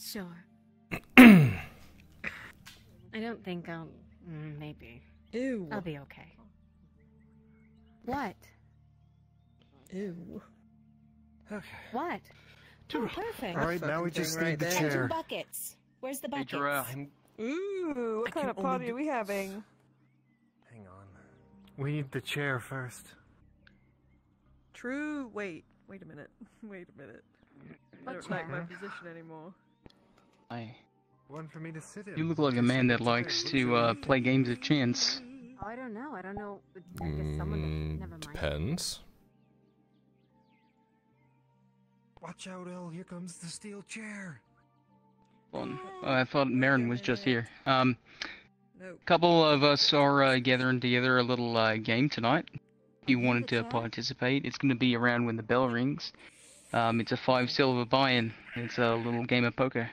Sure. I don't think I'll... maybe. Ew. I'll be okay. What? Ew. Okay. What? Oh, perfect. All right, now we just need the chair. And buckets. Where's the buckets? Ooh, what kind of party are we having? Hang on. We need the chair first. True. Wait a minute. Wait a minute. I don't like my position anymore. One for me to sit in. You look like a man that likes to play games of chance. Oh, I don't know. I don't know. I guess someone never mind. Depends. Watch out, El, here comes the steel chair. Well, I thought Marin was just here. A couple of us are gathering together a little game tonight. If you wanted to participate, it's going to be around when the bell rings. It's a 5 silver buy-in. It's a little game of poker.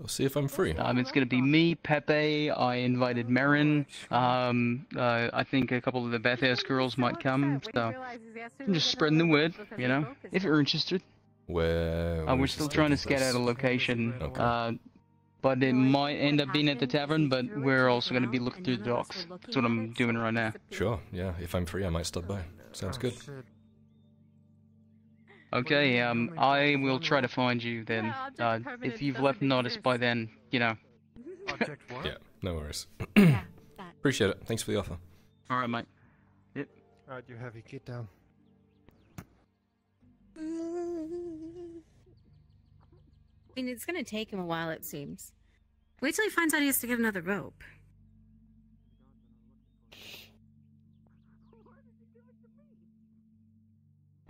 We'll see if I'm free. It's going to be me, Pepe, I invited Marin, I think a couple of the bathhouse girls might come, so I'm just spreading the word, you know, if you're interested. We're still trying to scout out a location, but it might end up being at the tavern, but we're also going to be looking through the docks. That's what I'm doing right now. Sure, yeah, if I'm free I might stop by. Sounds good. Okay, I will try to find you then. If you've left Nautis by then, you know. Yeah, no worries. Appreciate it. Thanks for the offer. Alright, mate. Yep. Alright, you have your kid down. I mean, it's gonna take him a while, it seems. Wait till he finds out he has to get another rope.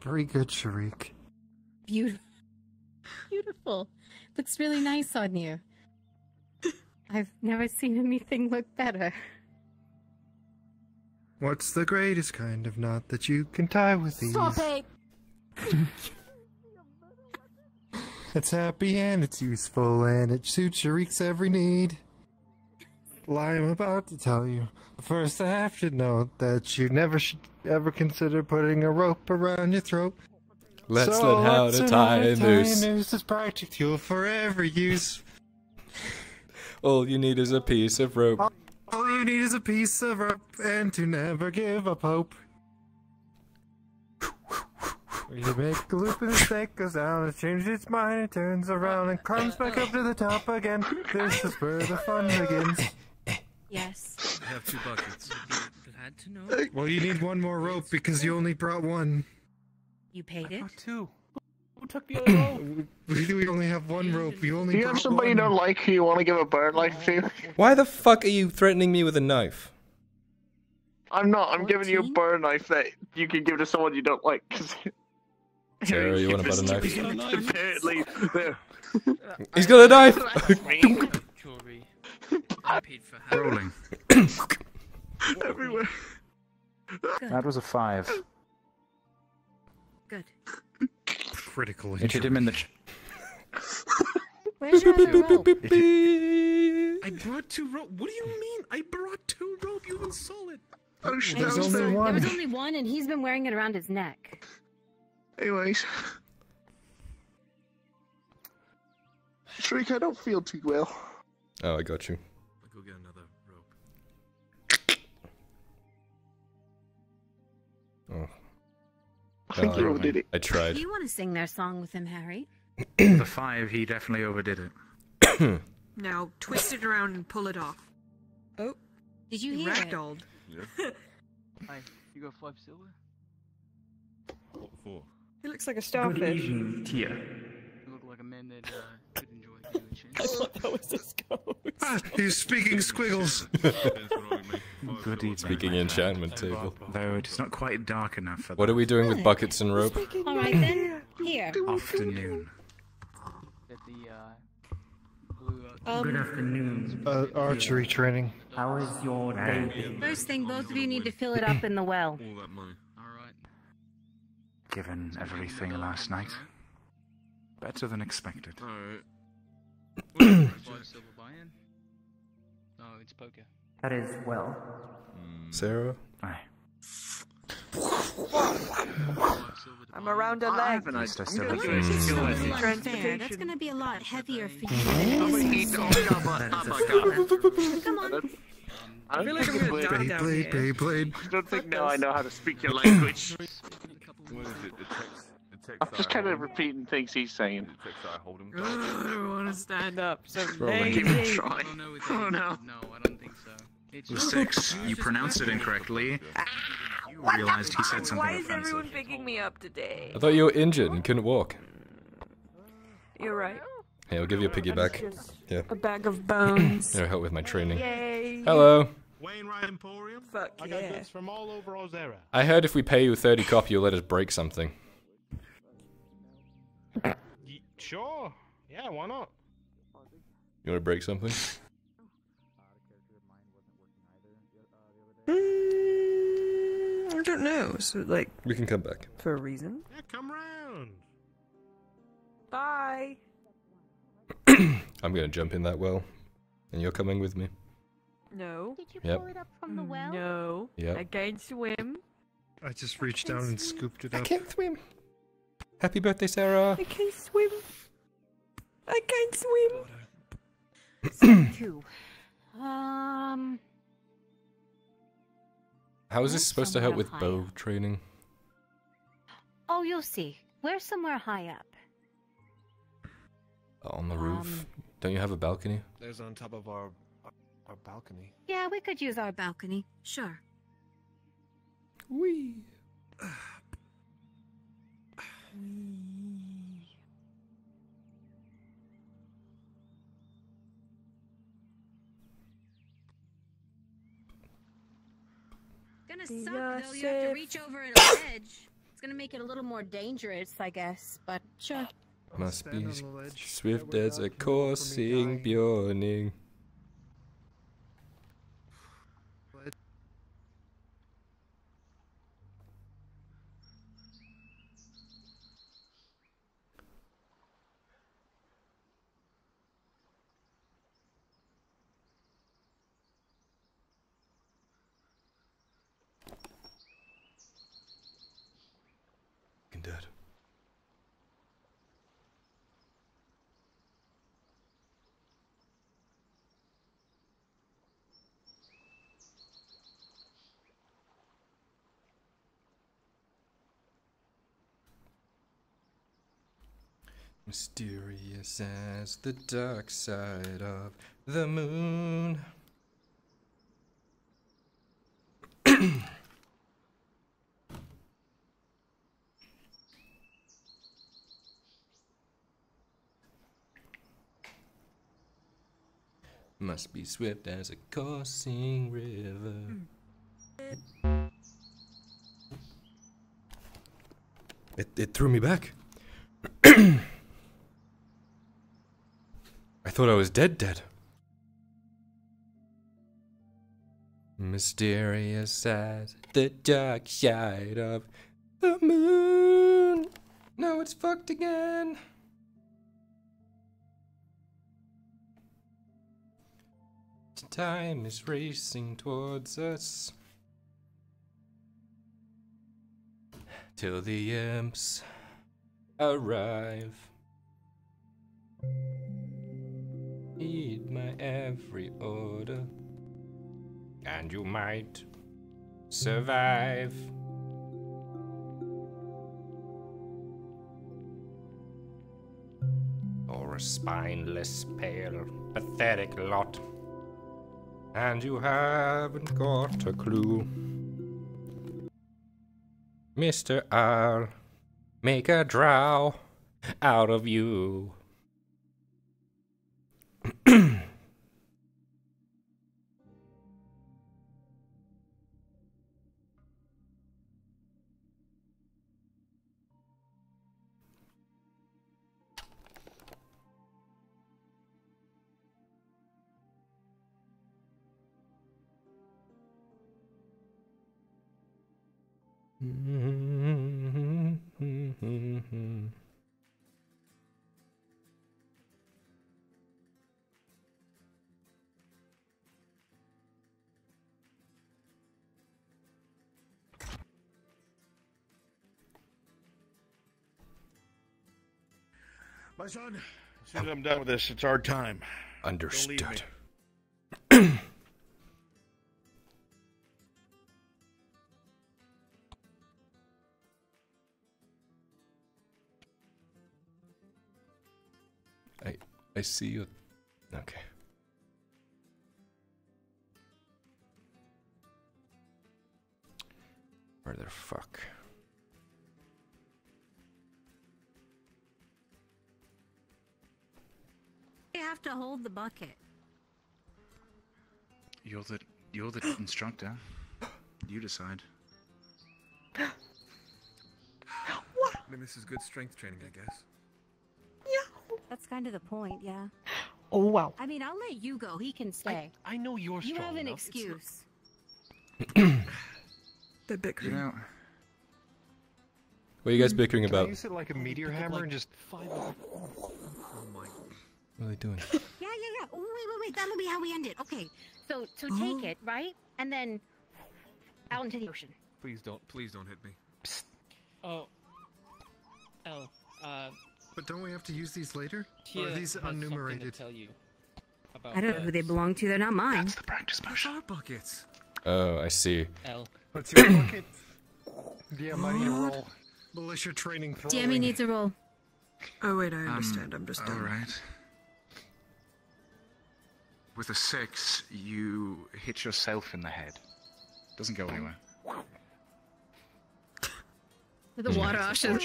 Very good, Shariq. Beautiful. Beautiful. Looks really nice on you. I've never seen anything look better. What's the greatest kind of knot that you can tie with these? Stop it! It's happy and it's useful and it suits Shariq's every need. Well, I'm about to tell you. First, I have to note that you never should ever consider putting a rope around your throat. Let's learn how to tie a noose. Is practical for every use. All you need is a piece of rope. All you need is a piece of rope and to never give up hope. You make a loop and the snake goes down, it changes its mind, it turns around and climbs back up to the top again. This is where the fun begins. Yes. I have two buckets. Glad to know. Well, you need one more rope because you only brought one. You paid it? I brought two. Who took the other rope? We only have one rope. You only. Do you have somebody you don't like who you want to give a bird life to? Why the fuck are you threatening me with a knife? I'm not. I'm giving you a bird knife that you can give to someone you don't like. Sarah, you want a butter knife? Apparently, he's got a knife. Jewelry. I paid for rolling. Everywhere. Good. That was a 5. Good. Critical injury. It hit him in the Where's your other rope? I brought 2 rope. What do you mean? I brought 2 rope. You insulted. Oh shit! There was only one, and he's been wearing it around his neck. Anyways, Shriek, I don't feel too well. Oh, I got you. I'll go get another rope. Oh. I think you overdid it. I tried. You want to sing their song with him, Harry? The 5, he definitely overdid it. Now, twist it around and pull it off. Oh. Did you hear ragdolled. It? Yeah. Hi, you got 5 silver? What for? He looks like a starfish. Yeah. You look like a man that could enjoy a change. I thought that was his ghost. Ah, he's speaking squiggles. Good evening. Speaking enchantment table. Though it is not quite dark enough for that. What are we doing with buckets and rope? Alright then, here. Afternoon. Good afternoon. Archery training. How is your day? First thing, both of you need to fill it up in the well. All that money. Given everything last night, better than expected. Alright. No, it's poker. That is well. Sarah? Aye. I'm around a leg. That's gonna be a lot heavier for you than it is. Come on. I feel like I'm gonna die down here. I don't think now I know how to speak your language. What is it? The text I'm just kind of repeating things he's saying. I don't want to stand up. So maybe. Try. Oh no. No, I don't think so. The 6. You pronounced it incorrectly. You realized he said something offensive. Why is everyone picking me up today? I thought you were injured and couldn't walk. You're right. Hey, I'll give you a piggyback. Yeah. A bag of bones. It'll help with my training. Yay. Hello. Wainwright Emporium. Fuck yeah. I got goods from all over Ozera. I heard if we pay you 30 copper, you'll let us break something. Sure. Yeah, why not? You want to break something? I don't know. So, like, we can come back for a reason. Yeah, come round. Bye. I'm gonna jump in that well, and you're coming with me. No. Did you pull it up from the well? No. Yep. I can't swim. I just reached down and scooped it up. I can't swim. Happy birthday, Sarah. I can't swim. I can't swim. How is this supposed to help with bow training? Oh, you'll see. We're somewhere high up. On the roof? Don't you have a balcony? There's on top of our... balcony. Yeah, we could use our balcony. Sure. Wee. Gonna suck though. You have to reach over an edge. It's gonna make it a little more dangerous, I guess. But sure. Must be swift as a coursing burning. Mysterious as the dark side of the moon. Must be swift as a coursing river. It threw me back. I thought I was dead. Mysterious as the dark side of the moon. Now it's fucked again. Time is racing towards us. Till the imps arrive. Heed my every order. And you might survive. Or a spineless, pale, pathetic lot. And you haven't got a clue. Mr. I'll make a drow out of you. My son, as soon as I'm done with this, it's our time. Understood. I see you. Okay. Where the fuck? You have to hold the bucket. You're the instructor. You decide. What? I mean, this is good strength training, I guess. That's kind of the point, yeah. Oh, wow. I mean, I'll let you go. He can stay. I know you're strong. You have an excuse. The bickering. You know, what are you guys bickering about? I use it like a meteor hammer and just... Oh, my. What are they doing? Yeah. Wait. That'll be how we end it. Okay. So take it, right? And then out into the ocean. Please don't hit me. Psst. But don't we have to use these later? Or are these unnumerated? I don't know who they belong to. They're not mine. That's the practice motion. That's our buckets. Oh, I see. What's your bucket? DM, I need a roll. Militia training. DM needs a roll. Oh, wait, I understand. I'm just done. All right. With a 6, you hit yourself in the head. Doesn't go anywhere. The water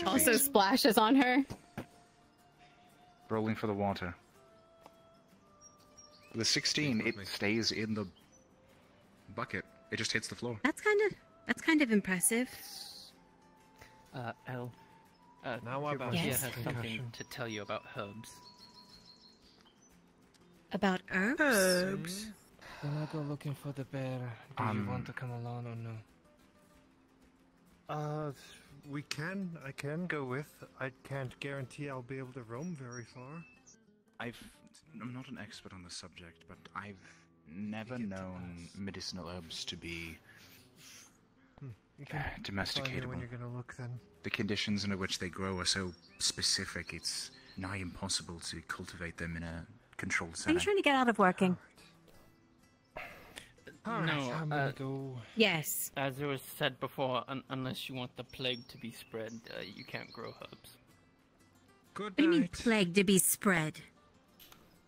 also splashes on her. Rolling for the water. The 16, it stays in the bucket. It just hits the floor. That's kind of impressive. Elle. Now about has something to tell you about herbs. About herbs? Herbs. When I go looking for the bear, do you want to come along or no? I can go with. I can't guarantee I'll be able to roam very far. I'm not an expert on the subject, but I've never known medicinal herbs to be domesticated. When you're gonna look, then. The conditions under which they grow are so specific, it's nigh impossible to cultivate them in a controlled setting. Are you trying to get out of working? No, yes. As it was said before, unless you want the plague to be spread, you can't grow herbs. Good night. I need plague to be spread.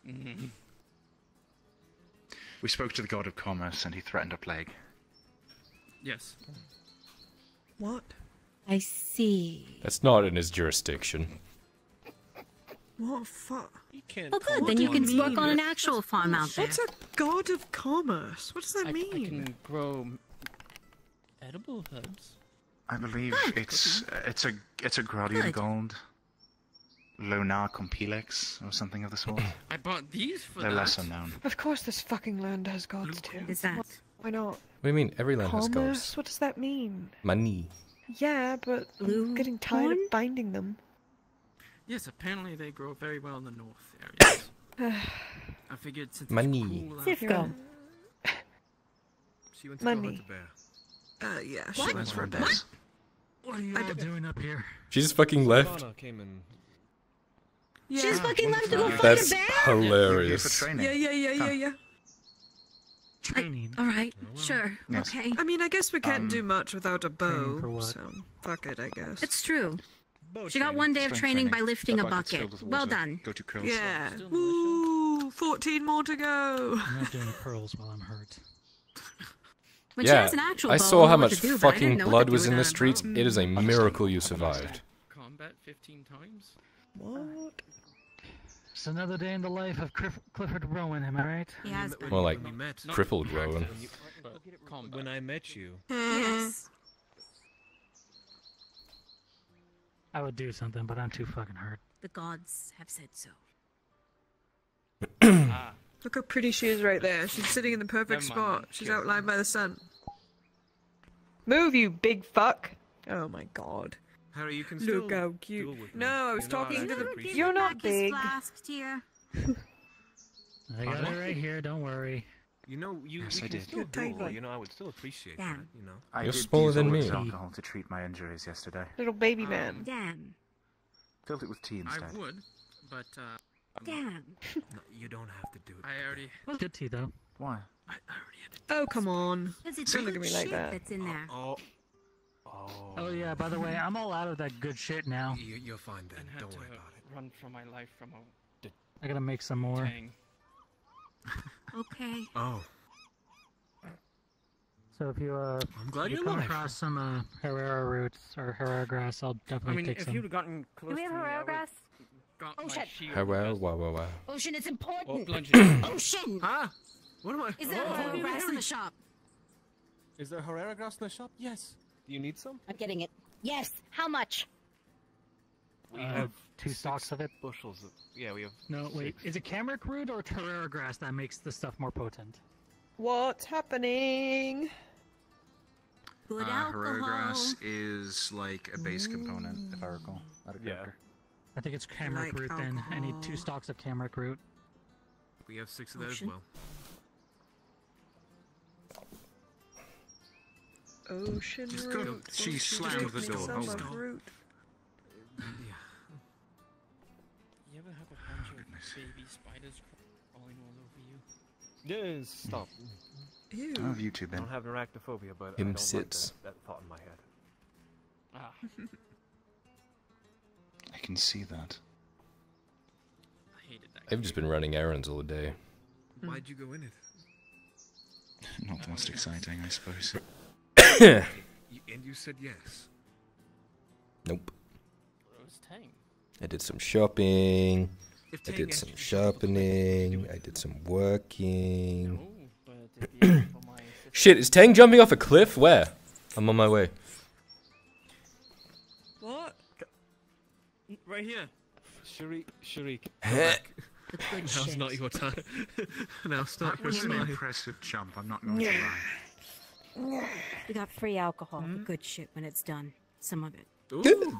We spoke to the god of commerce and he threatened a plague. Yes. What? I see. That's not in his jurisdiction. What fuck? Oh good, then you can work on an actual farm out there. What's a god of commerce? What does that mean? I can grow edible herbs. I believe it's a Gradian gold. Lonar Compilex or something of the sort. I bought these for They're lesser known. Of course this fucking land has gods too. Is that? Why not? What do you mean? Every land has gods. What does that mean? Money. Yeah, but I'm getting tired of finding them. Yes, apparently they grow very well in the north areas. I figured since it's cool out here. She went to go bear. Yeah, she went for a bear. What are you all doing up here? She just fucking left. Yeah. She's fucking left to go find a bear. That's hilarious. Yeah. Training. All right, sure, yes. Okay. I mean, I guess we can't do much without a bow, so fuck it, I guess. It's true. She got 1 day of training by lifting a bucket. Well done. Go to curls. Yeah. Woo! 14 more to go. I'm not doing curls while I'm hurt. When she has an actual bow, I saw how much fucking blood was in the streets. It is a miracle you survived. Combat 15 times. What? It's another day in the life of Clifford Rowan, am I right? Yes. More like crippled Rowan. When I met you, yes, I would do something, but I'm too fucking hurt. The gods have said so. Look how pretty she is right there. She's sitting in the perfect spot. She's outlined by the sun. Move, you big fuck! Oh my god. Harry, you can still deal with me. No, I was talking to the... You're not big. I got it right here, don't worry. You know, yes, I did. You know, I would still appreciate that, you know. You're smaller than me. I used alcohol to treat my injuries yesterday. Little baby man. Damn. Filled it with tea instead. I would, but... Damn. No, you don't have to do it. I already... Good tea, though. Why? I already had to... Oh, come on. Don't look at me like that. That's in there. Oh yeah, by the way, I'm all out of that good shit now. You're fine then, don't worry about it. Run for my life from a... I gotta make some more. Tang. Okay. Oh. So if you, I'm glad you come across some, Herrera roots or Herrera grass, I'll definitely take some. I mean, if you'd gotten close to me, Herrera grass? Ocean! Herrera, wow. Ocean, it's important! Ocean! Huh? What am I... Is there Herrera grass in the shop? Is there Herrera grass in the shop? Yes. Do you need some? I'm getting it. Yes. How much? We have 2 stalks of it. Bushels. Yeah, we have. No, 6. Wait. Is it camaric root or terrera grass that makes the stuff more potent? What's happening? Good terrera grass is like a base component, if I recall. Yeah. I think it's camaric root then. I need 2 stalks of camaric root. We have 6 of those. Well. Ocean root. She slammed the door. Hold on. Root. You ever have a bunch of baby spiders crawling all over you? Yes, stop. Ew. How have you two been? I don't have arachnophobia, but I don't like that thought in my head. Ah. I can see that. I hated that. I've just been running errands all day. Why'd you go in it? Not the most exciting, I suppose. And you said yes. Nope. I did some shopping. I did some sharpening. I did some working. Shit, is Tang jumping off a cliff? Where? I'm on my way. What? Right here. Shariq. Now's not your time. Now stop with an impressive jump. I'm not going to lie. We got free alcohol, the good shit when it's done. Some of it. Ooh.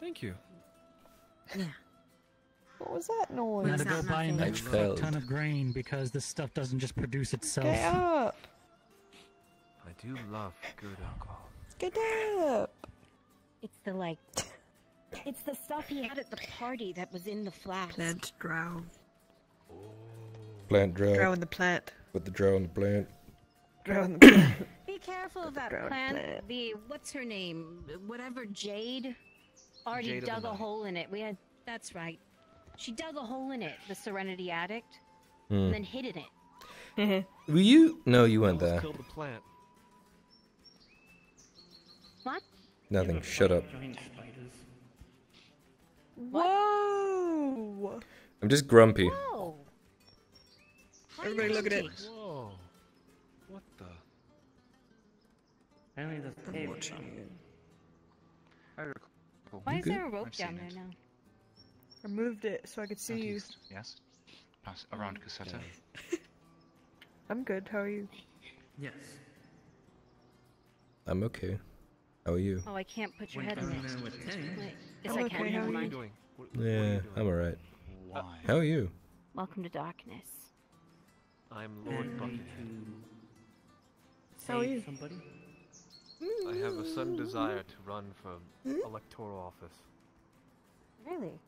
Thank you. Yeah. What was that noise? I had to go buy a ton of grain because this stuff doesn't just produce itself. Get up. I do love good alcohol. Get up. It's the it's the stuff he had at the party that was in the flask. Plant drow. Oh. Plant drow. Drow in the plant. With the drow in the plant. Be careful of that plant. The what's her name? Whatever Jade already dug a hole in it. We had That's right. She dug a hole in it, the Serenity Addict, and then hid in it. Were you? No, you weren't there. Killed the plant. What? Nothing. Shut up. Whoa! I'm just grumpy. Whoa. Everybody look at it. Whoa. What the? Apparently there's a cave somewhere. Why is there a rope down there now? I moved it so I could see you. Yes. Pass around Cassetta. I'm good. How are you? Yes. I'm okay. How are you? Oh, I can't put your head in it. Yes, I can. Never mind. Yeah, I'm alright. How are you? Welcome to darkness. I'm Lord Buckethead. How are you? Somebody? I have a sudden desire to run for electoral office. Really?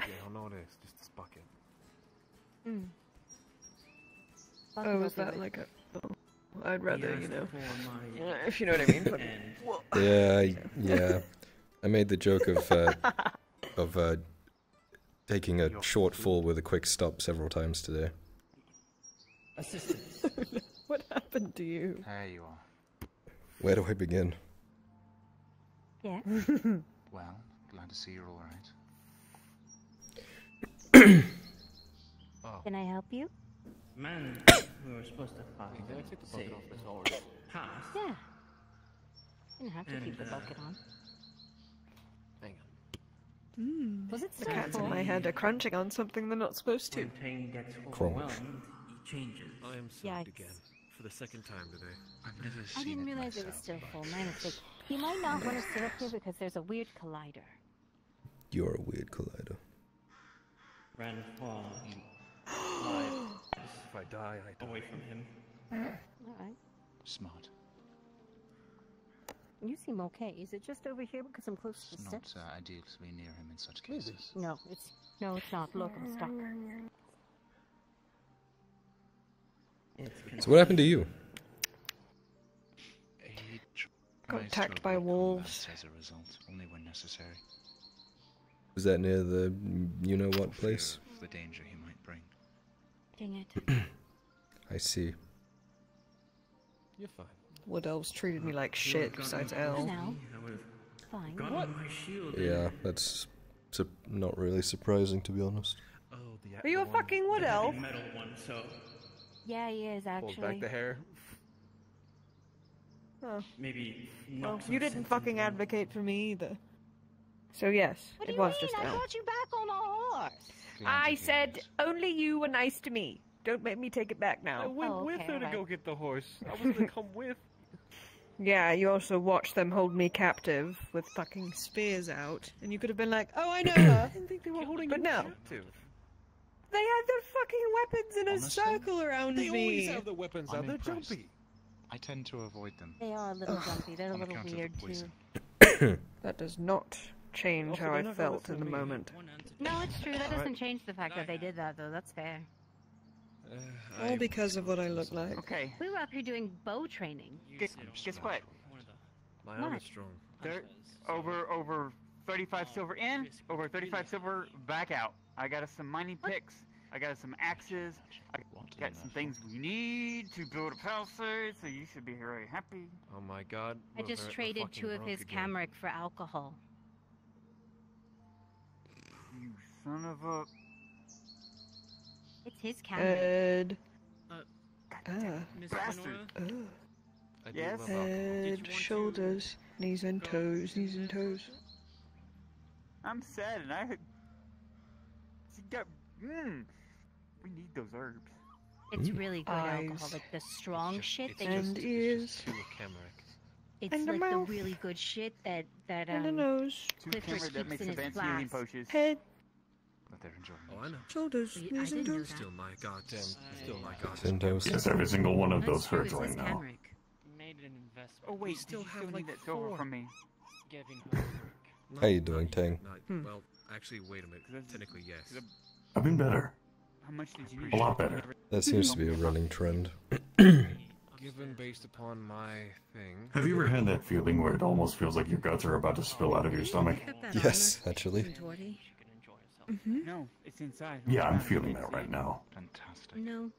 Yeah, I don't know what it is. Just this bucket. Oh, is that like a... Oh, I'd rather, you know... If you know what I mean, but... Yeah. I made the joke of, taking a short fall with a quick stop several times today. Assistance. What happened to you? There you are. Where do I begin? Yeah. Well, glad to see you're all right. Can I help you? Man, we were supposed to pass. Can I take the bucket off? It's already passed. Yeah. You didn't have to keep the bucket on. Hang on. Was it so the cats in my head are crunching on something they're not supposed to? Pain gets overwhelmed, he changes. I am sad again. For the second time today. I've never seen I didn't realize it was still full. My mistake. You might not want to sit up here because there's a weird collider. You're a weird collider. Ran far. If I die, I die away from him. All right. Smart. You seem okay. Is it just over here because I'm close to the steps? It's not ideal to be near him in such cases. No, it's not. Look, I'm stuck. So what happened to you? Got attacked by wolves. As a result, only when necessary. Was that near the you-know-what place? The danger he might bring. Dang it. I see. You're fine. Wood elves treated me like shit besides elves. Fine. What? Yeah, that's not really surprising, to be honest. Are you a fucking wood elf? Yeah, he is, actually. Hold back the hair. Huh. Maybe. Well, you didn't fucking advocate for me either. So yes, it was just that. What do you mean? I got you back on a horse. I said only you were nice to me. Don't make me take it back now. I went with her to go get the horse. I was gonna come with. Yeah, you also watched them hold me captive with fucking spears out, and you could have been like, "Oh, I know her." I didn't think they were holding me captive. They had their fucking weapons in a circle around me. They always have the weapons out. They're jumpy. I tend to avoid them. They are a little jumpy. They're a little weird too. That does not change how I felt in the moment. No, it's true. That doesn't change the fact that they did that, though. That's fair. All because of what I look like. Okay. We were up here doing bow training. Guess what? My arm is strong. Over 35 silver in, over 35 silver back out. I got us some mining picks, I got us some axes, I got some things we need to build a palisade, so you should be very happy. Oh my god. I just traded two of his cameric for alcohol. You son of a... It's his cameric. Bastard. Yes? Head, shoulders, knees and toes, knees and toes. I'm sad and I... We need those herbs. It's really good alcohol, like the strong shit. It's and like the really good shit that Clifford keeps in his flask. Head, shoulders, knees and toes. Still my goddamn, Is every single one of those hurts right now? Oh wait, still have like that silver from me. How you doing, Tang? Well, actually, wait a minute. Technically, yes. I've been better. How much did you? A lot better. That seems to be a running trend. given based upon my thing. Have you ever had that feeling where it almost feels like your guts are about to spill out of your stomach? Yes, actually. Mm-hmm. No, it's inside. Yeah, I'm feeling that right now. Fantastic. No.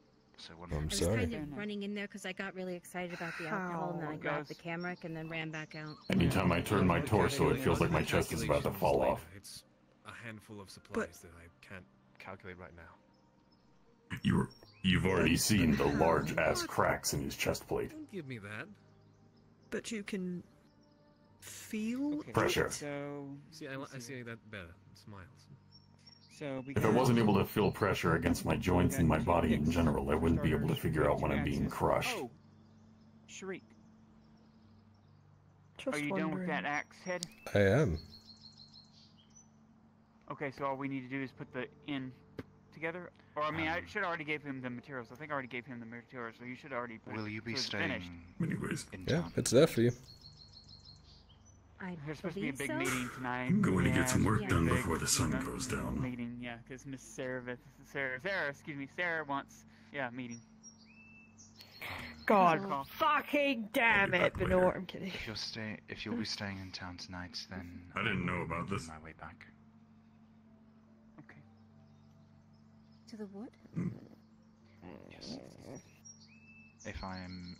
I'm sorry. I was kind of running in there because I got really excited about the alcohol and I grabbed the camera and then ran back out. Anytime I turn my torso, it feels like my chest is about to fall off. It's a handful of supplies that I can't calculate right now. You've already seen the large ass cracks in his chest plate. Don't give me that. But you can feel pressure. So, see, I see that better. Smiles. So if I wasn't able to feel pressure against my joints and my body in general, I wouldn't be able to figure out when I'm being crushed. Oh, Shariq. Are you done with that axe head? I am. Okay, so all we need to do is put the end together? Or, I mean, I should already gave him the materials. I think I already gave him the materials, so you should already put Will it, you be staying? Anyways. Yeah, it's there for you. There's supposed to be a big meeting tonight. I'm going to get some work done before the sun goes down. Meeting, yeah, because Miss Sarah wants, meeting. God fucking damn it, Venora. I'm kidding. If you'll stay, if you'll be staying in town tonight, then I didn't know about this. My way back. Okay. To the wood. Yes. If I am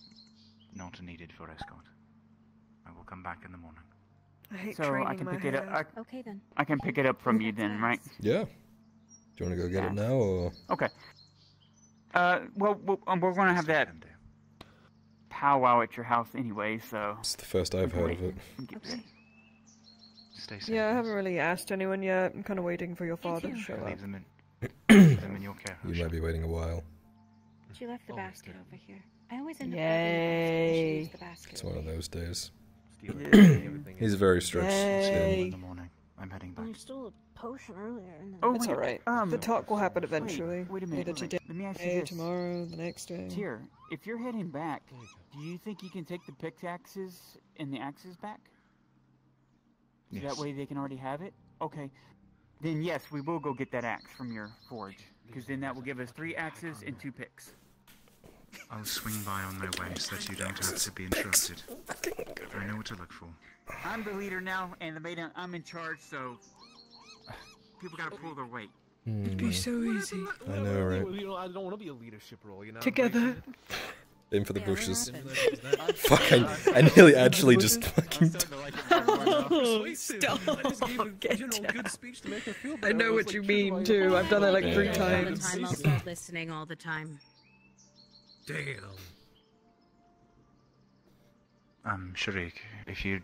not needed for escort. I will come back in the morning. I hate so I can pick it up. Okay then. I can pick it up from you then, right? Yeah. Do you want to go get it now, or? Okay. Well, we're gonna have that powwow at your house anyway, so. It's the first I've heard of it. Okay. Stay safe. Yeah, I haven't really asked anyone yet. I'm kind of waiting for your father to show up. Leave them in your care. You might be waiting a while. She left the basket over here. I always end up having the basket. It's one of those days. He's very stressed. In the morning. I'm heading back. I stole a potion earlier. Oh, it's alright. The talk will happen eventually. Wait a minute. Either today, let me ask you this. Tomorrow, the next day. Tyr, if you're heading back, do you think you can take the pickaxes and the axes back? Yes. That way they can already have it? Okay. Then yes, we will go get that axe from your forge. Because then that will give us 3 axes and 2 picks. I'll swing by on my way so that you don't have to be interrupted. I know what to look for. I'm the leader now, and the maiden, I'm in charge, so people gotta pull their weight. It'd be so easy. I know, right? You know, I don't want to be a leadership role, you know? Together. In for the bushes. Fuck, I nearly actually just fucking... Stop! I know what you mean, too. I've done that like 3 times. All the time, I'll start listening all the time. Damn. Shariq, if you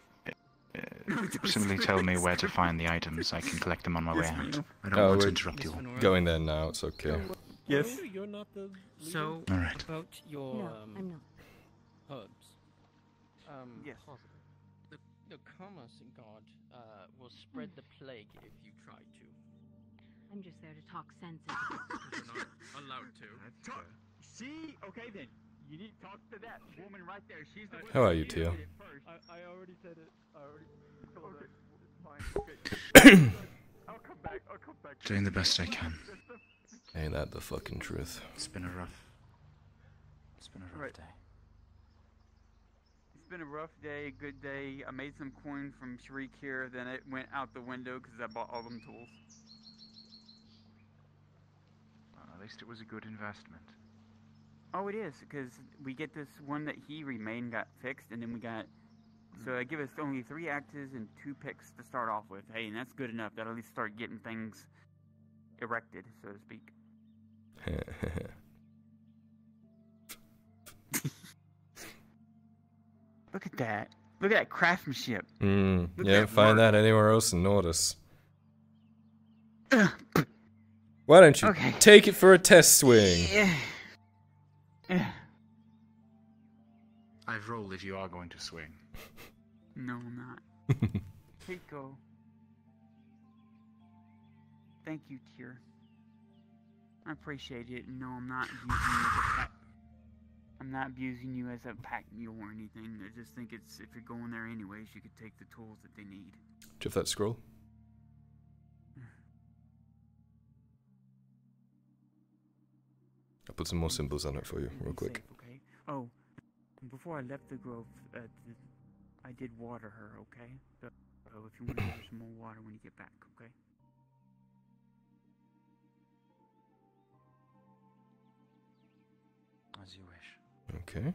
simply tell me where to find the items, I can collect them on my way out. I don't want to interrupt you. Going there now, it's okay. Yes. You're not the so, right. About your I'm not. Herbs. Yes. The commerce god will spread the plague if you try to. I'm just there to talk sense into it. You're not allowed to. See? Okay then. You need to talk to that woman right there. She's the one. How are you, Teal? I already said it. I already told it. I'll come back. Doing the best I can. Ain't that the fucking truth? It's been a rough day. It's been a rough day, good day. I made some coin from Shariq here, then it went out the window because I bought all them tools. Well, at least it was a good investment. Oh, it is, because we get this one that he remained got fixed, and then we got... So I give us only 3 axes and 2 picks to start off with. Hey, and that's good enough. That'll at least start getting things erected, so to speak. Look at that. Look at that craftsmanship. Yeah, find that anywhere else in Nautis. Why don't you take it for a test swing? I've rolled if you are going to swing. No, I'm not. Pico. Thank you, Tyr. I appreciate it. No, I'm not abusing you as a pack. I'm not abusing you as a pack mule or anything. I just think it's if you're going there anyways, you could take the tools that they need. Do you have that scroll? I'll put some more symbols on it for you, real quick. Okay. Oh, And before I left the grove, I did water her, okay? So if you want to give her some more water when you get back, okay? As you wish. Okay.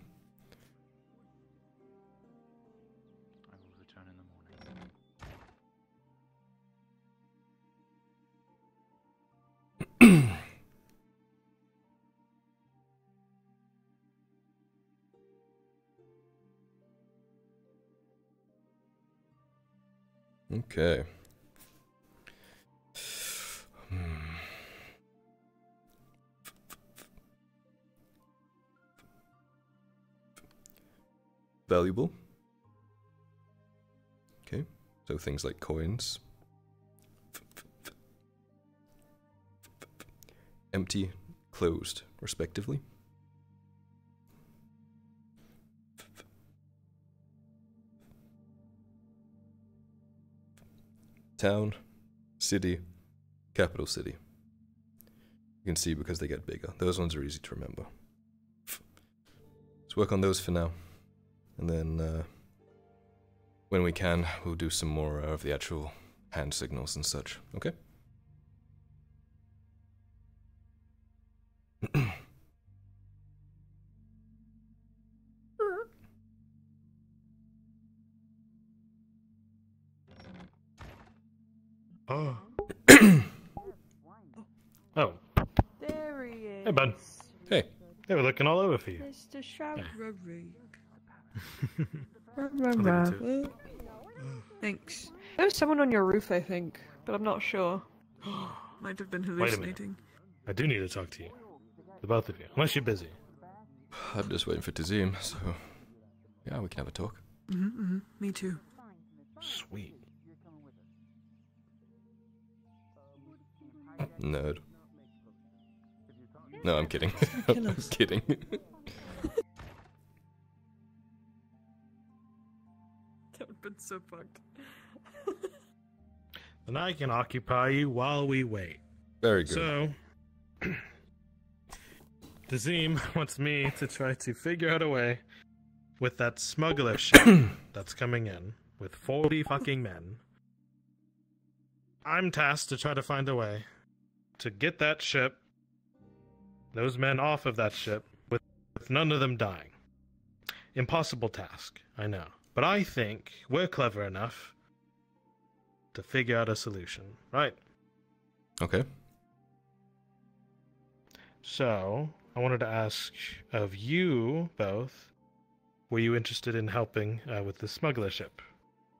I will return in the morning. Okay. Valuable. Okay, so things like coins. Empty, closed, respectively. Town, city, capital city. You can see because they get bigger. Those ones are easy to remember. Let's work on those for now. And then, when we can, we'll do some more of the actual hand signals and such. Okay? Oh. Oh. There he is. Hey, bud. Hey. They were looking all over for you. Mr. Shariq. Yeah. Thanks. There was someone on your roof, I think, but I'm not sure. Might have been hallucinating. I do need to talk to you. The both of you. Unless you're busy. I'm just waiting for Tazim, so... Yeah, we can have a talk. Mm-hmm. Me too. Sweet. Nerd. No, I'm kidding. I'm kidding. That would've been so fucked. And I can occupy you while we wait. Very good. So, Tazim wants me to try to figure out a way with that smuggler ship that's coming in with 40 fucking men. I'm tasked to try to find a way to get that ship, those men off of that ship, with none of them dying. Impossible task, I know. But I think we're clever enough to figure out a solution, right? Okay. So, I wanted to ask of you both, were you interested in helping with the smuggler ship?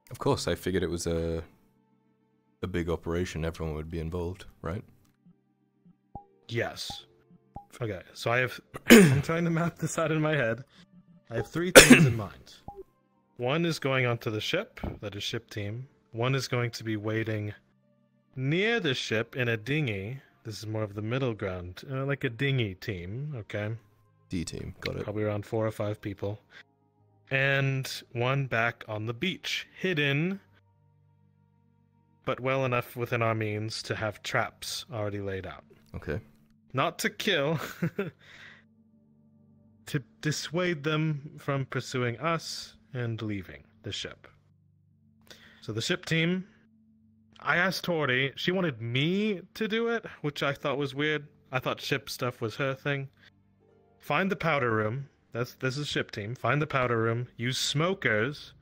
Of course, I figured it was a big operation, everyone would be involved, right? Yes. Okay, so I have... I'm trying to map this out in my head. I have three things in mind. One is going onto the ship, that is ship team. One is going to be waiting near the ship in a dinghy. This is more of the middle ground, like a dinghy team, okay? D-team, got it. Probably around 4 or 5 people. And one back on the beach, hidden, but well enough within our means to have traps already laid out. Okay. Not to kill, to dissuade them from pursuing us and leaving the ship. So the ship team, I asked Tori, she wanted me to do it, which I thought was weird. I thought ship stuff was her thing. Find the powder room. This is ship team. Find the powder room. Use smokers,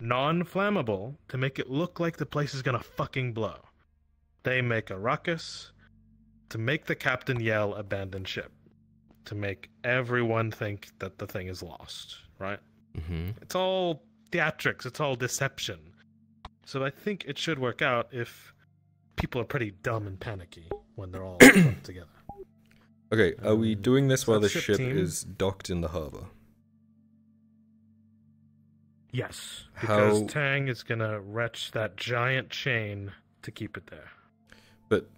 non-flammable, to make it look like the place is gonna fucking blow. They make a ruckus. To make the captain yell, abandon ship. To make everyone think that the thing is lost, right? Mm-hmm. It's all theatrics. It's all deception. So I think it should work out if people are pretty dumb and panicky when they're all together. Okay, are we doing this while the ship is docked in the harbor? Yes, because Tang is going to wrench that giant chain to keep it there. But...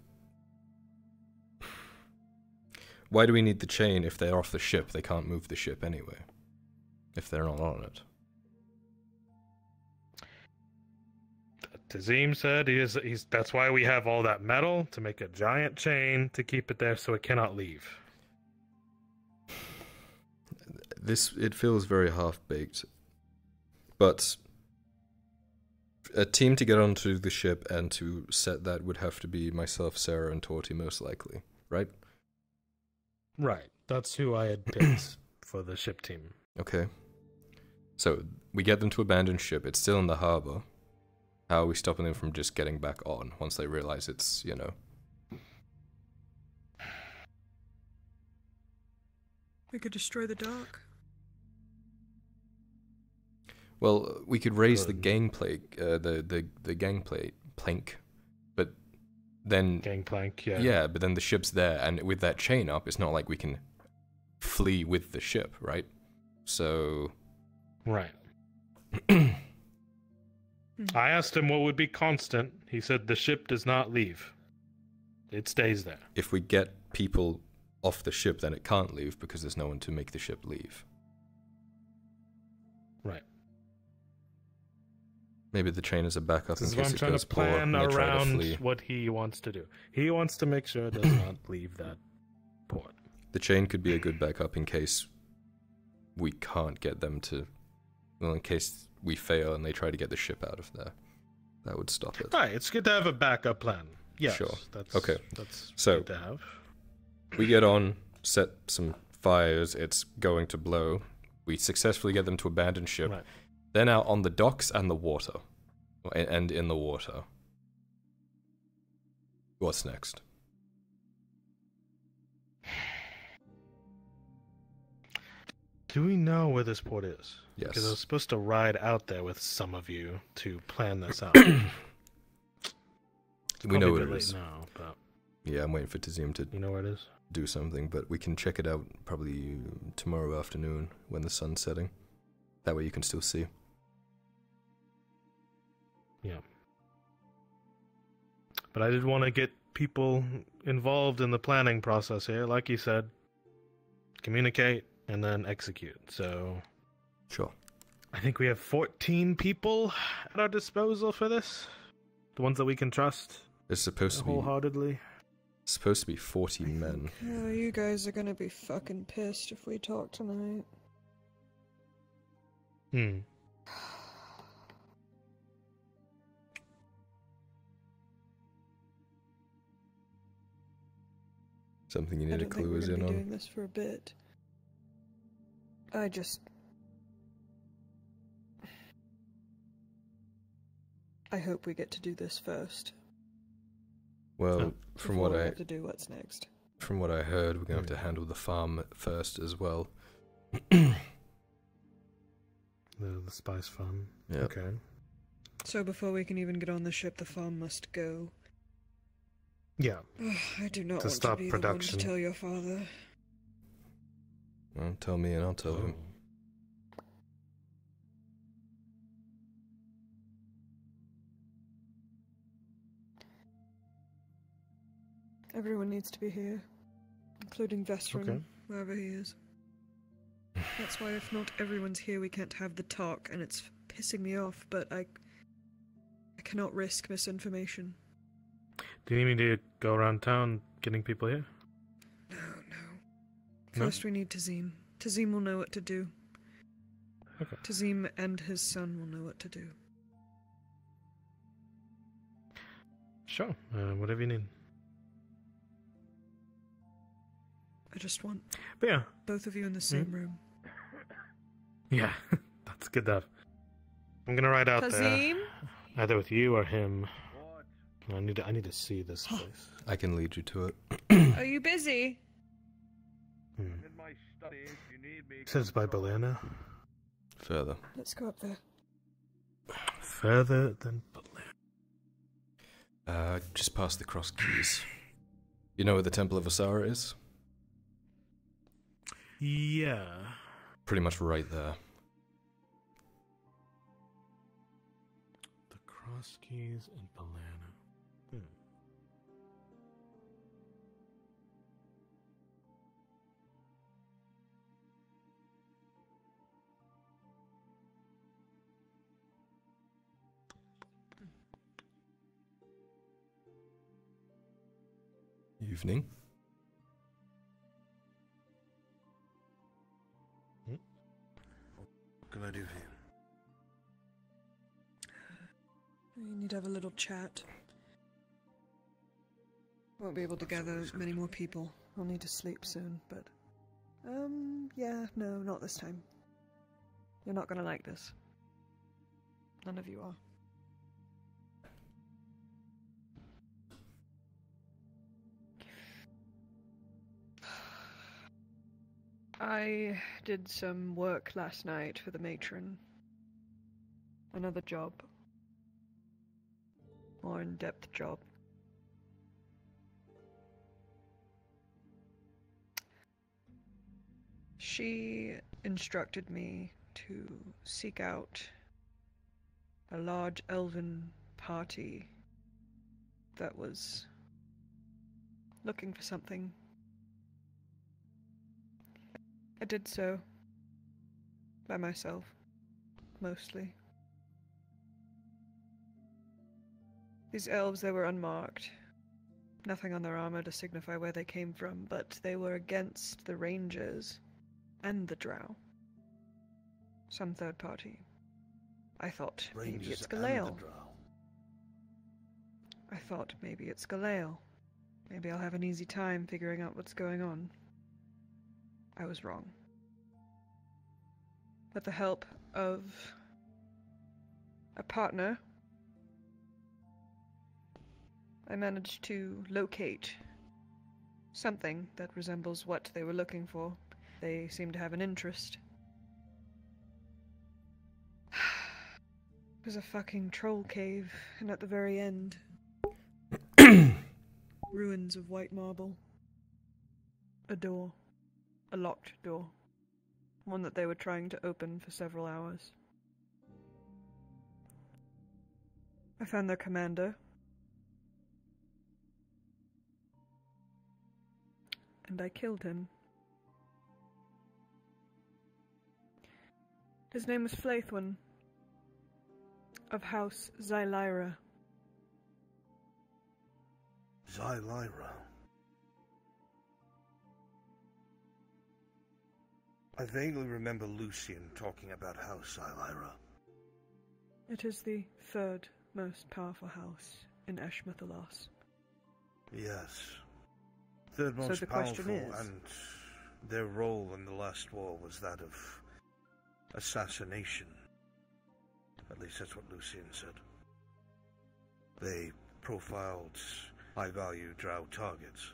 why do we need the chain if they're off the ship? They can't move the ship anyway. If they're not on it. Tazim said that's why we have all that metal, to make a giant chain to keep it there so it cannot leave. this, it feels very half-baked. But a team to get onto the ship and to set that would have to be myself, Sarah, and Torty most likely, right? Right. That's who I had picked for the ship team. Okay. So we get them to abandon ship. It's still in the harbor. How are we stopping them from just getting back on once they realize it's, you know? We could destroy the dock. Well, we could raise the gangplank, the gangplank, but then gangplank, yeah. Yeah, but then the ship's there, and with that chain up, it's not like we can flee with the ship, right? So, right. I asked him what would be constant. He said the ship does not leave; it stays there. If we get people off the ship, then it can't leave because there's no one to make the ship leave. Right. Maybe the chain is a backup in case it goes poor and they try to flee. This is what I'm trying to plan around what he wants to do. He wants to make sure it does not leave that port. The chain could be a good backup in case we can't get them to... Well, in case we fail and they try to get the ship out of there. That would stop it. Right, it's good to have a backup plan. Yes, sure. That's good to have. We get on, set some fires, it's going to blow. We successfully get them to abandon ship. Right. They're now on the docks and the water. And in the water. What's next? Do we know where this port is? Yes. Because I was supposed to ride out there with some of you to plan this out. We know where it is. Now, but... Yeah, I'm waiting for Tazim to do something, but we can check it out probably tomorrow afternoon when the sun's setting. That way you can still see. Yeah. But I did want to get people involved in the planning process here. Like you said, communicate and then execute. So. Sure. I think we have 14 people at our disposal for this. The ones that we can trust. It's supposed to be. Wholeheartedly. It's supposed to be 40 men. Oh, you guys are going to be fucking pissed if we talk tonight. Hmm. Something you need a clue is in on. I've been doing this for a bit. I just... I hope we get to do this first. Well, from what I... have to do what's next. From what I heard, we're going to have to handle the farm first as well. The spice farm. Yeah. Okay. So before we can even get on the ship, the farm must go. Yeah. Ugh, I do not want to be the one to tell your father. Well, tell me and I'll tell him. Everyone needs to be here, including Vestron, wherever he is. That's why if not everyone's here, we can't have the talk, and it's pissing me off, but I cannot risk misinformation. Do you need me to go around town getting people here? No, no. First we need Tazim. Tazim will know what to do. Okay. Tazim and his son will know what to do. Sure, whatever you need. I just want both of you in the same room. Yeah, that's good enough. I'm gonna ride out there, either with you or him. I need to see this place. I can lead you to it. Are you busy? In my studies, you need me. Says by Belena. Further. Let's go up there. Further than Belena. Just past the Cross Keys. You know where the Temple of Osara is? Yeah. Pretty much right there. The Cross Keys and Belena. Evening. I do for you? We need to have a little chat. Won't be able to gather many more people. I'll need to sleep soon, but... yeah, no, not this time. You're not gonna like this. None of you are. I did some work last night for the matron. Another job. More in-depth job. She instructed me to seek out a large elven party that was looking for something. I did so, by myself, mostly. These elves, they were unmarked. Nothing on their armor to signify where they came from, but they were against the rangers and the drow. Some third party. I thought, maybe it's Galael. Maybe I'll have an easy time figuring out what's going on. I was wrong. With the help of a partner, I managed to locate something that resembles what they were looking for. They seem to have an interest. It was a fucking troll cave, and at the very end, ruins of white marble, a door. A locked door. One that they were trying to open for several hours. I found their commander. And I killed him. His name was Flaithwin. Of House Ziegler. Ziegler. I vaguely remember Lucian talking about House Ziegler. It is the third most powerful house in Eshmathalas. Yes. Third most powerful, and their role in the last war was that of assassination. At least that's what Lucian said. They profiled high-value drow targets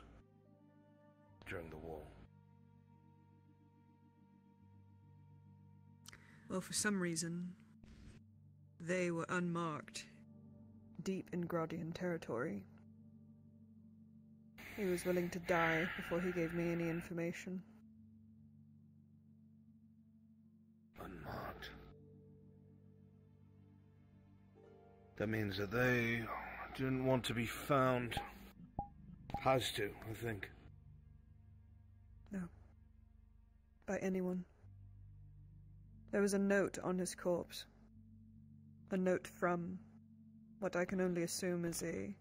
during the war. Well, for some reason, they were unmarked, deep in Grodian territory. He was willing to die before he gave me any information. Unmarked. That means that they didn't want to be found. Has to, I think. No. By anyone. There was a note on his corpse. A note from what I can only assume is a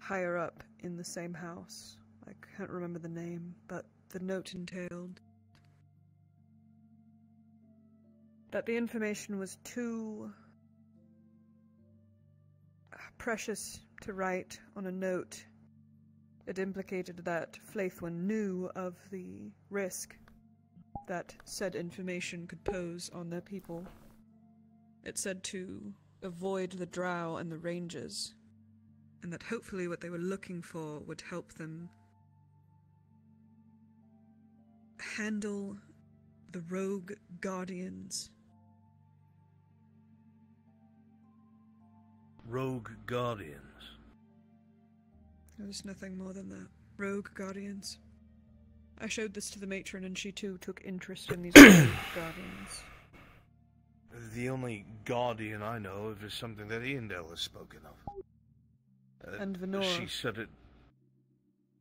higher up in the same house. I can't remember the name, but the note entailed that the information was too precious to write on a note. It implicated that Flaithwin knew of the risk that said information could pose on their people. It said to avoid the drow and the rangers, and that hopefully what they were looking for would help them handle the rogue guardians. Rogue guardians? There was nothing more than that. Rogue guardians. I showed this to the matron, and she too took interest in these guardians. The only guardian I know of is something that Iandale has spoken of. And Venora. She said it.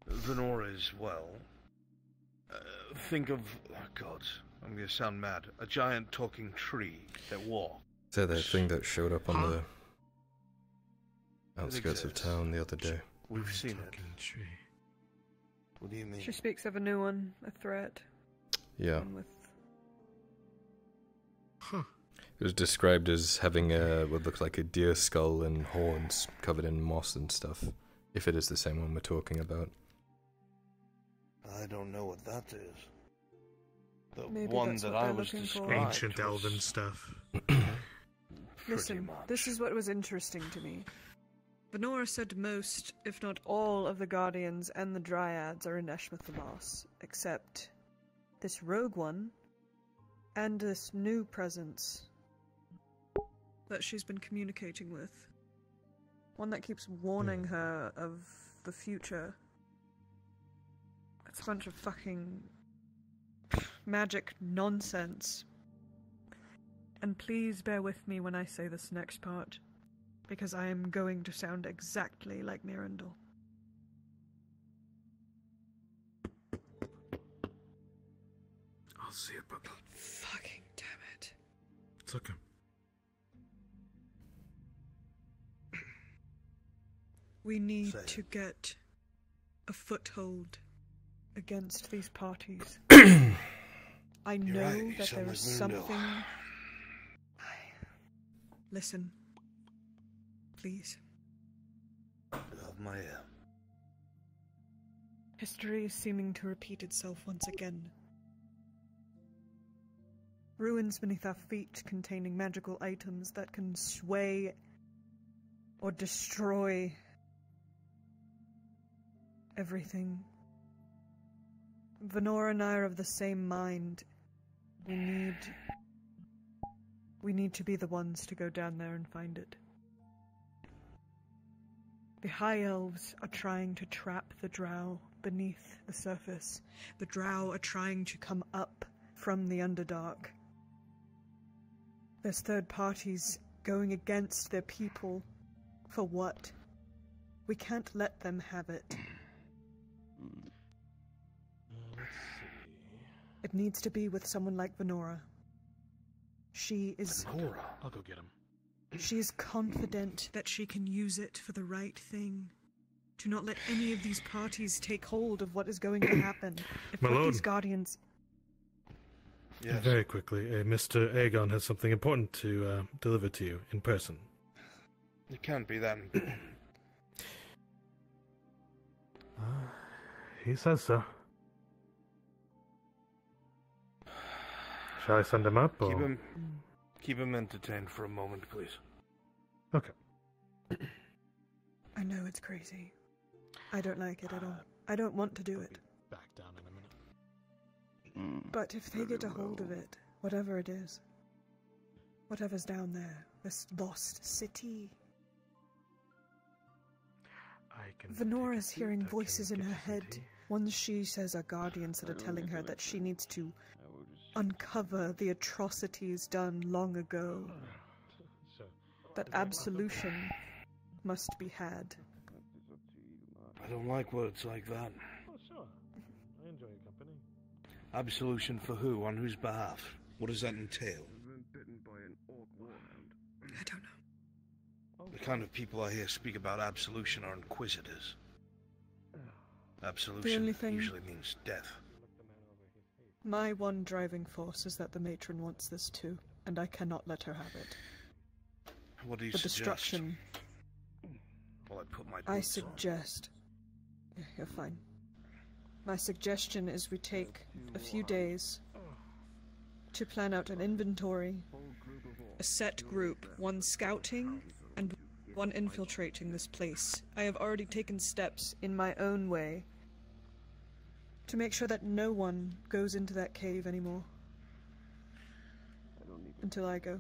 Venora as well. Think of, oh God, I'm going to sound mad. A giant talking tree that walked. Is that that thing that showed up on the outskirts of town the other day? We've seen it. Tree. What do you mean? She speaks of a new one, a threat. Yeah. Huh. It was described as having a, what looked like a deer skull and horns covered in moss and stuff, if it is the same one we're talking about. I don't know what that is. The Maybe one that I was describing. Ancient elven stuff. Listen, this is what was interesting to me. Venora said most, if not all, of the Guardians and the Dryads are in Eshmith the Moss, except this rogue one and this new presence that she's been communicating with. One that keeps warning her of the future. It's a bunch of fucking magic nonsense. And please bear with me when I say this next part, because I am going to sound exactly like Mirandel. I'll see it, Papa. Fucking damn it. It's okay. We need to get a foothold against these parties. I know that there is something... Listen, please. Love my ear. History is seeming to repeat itself once again. Ruins beneath our feet containing magical items that can sway or destroy everything. Venora and I are of the same mind. We need to be the ones to go down there and find it. The High Elves are trying to trap the Drow beneath the surface. The Drow are trying to come up from the Underdark. There's third parties going against their people. For what? We can't let them have it. Let's see. It needs to be with someone like Venora. She is... Venora. I'll go get him. She is confident that she can use it for the right thing. Do not let any of these parties take hold of what is going to happen. If one of these guardians... Yes. Very quickly, Mr. Aegon has something important to deliver to you in person. It can't be that important. He says so. Shall I send him up, or...? Keep him entertained for a moment, please. Okay. I know it's crazy. I don't like it at all. I don't want to do it. Back down in a minute. But if they get a hold of it, whatever it is, whatever's down there, this lost city... Venora's hearing voices in her head, ones she says are guardians that are telling her that she needs to... uncover the atrocities done long ago. That absolution must be had. I don't like words like that. Oh, sure. I enjoy your company. Absolution for who? On whose behalf? What does that entail? I don't know. The kind of people I hear speak about absolution are inquisitors. Absolution usually means death. My one driving force is that the matron wants this too, and I cannot let her have it. What do you suggest? The destruction. Well, I put my boots on. You're fine. My suggestion is we take a few days to plan out an inventory. A set group, one scouting and one infiltrating this place. I have already taken steps in my own way to make sure that no one goes into that cave anymore. Until I go.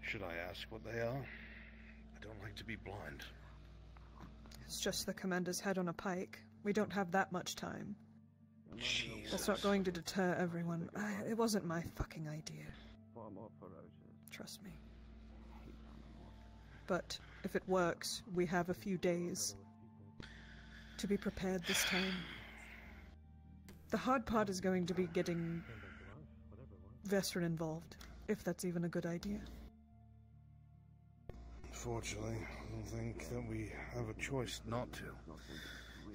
Should I ask what they are? I don't like to be blind. It's just the commander's head on a pike. We don't have that much time. Jesus. That's not going to deter everyone. It wasn't my fucking idea. Trust me. But if it works, we have a few days to be prepared this time. The hard part is going to be getting Vesrin involved, if that's even a good idea. Unfortunately, I don't think that we have a choice not to.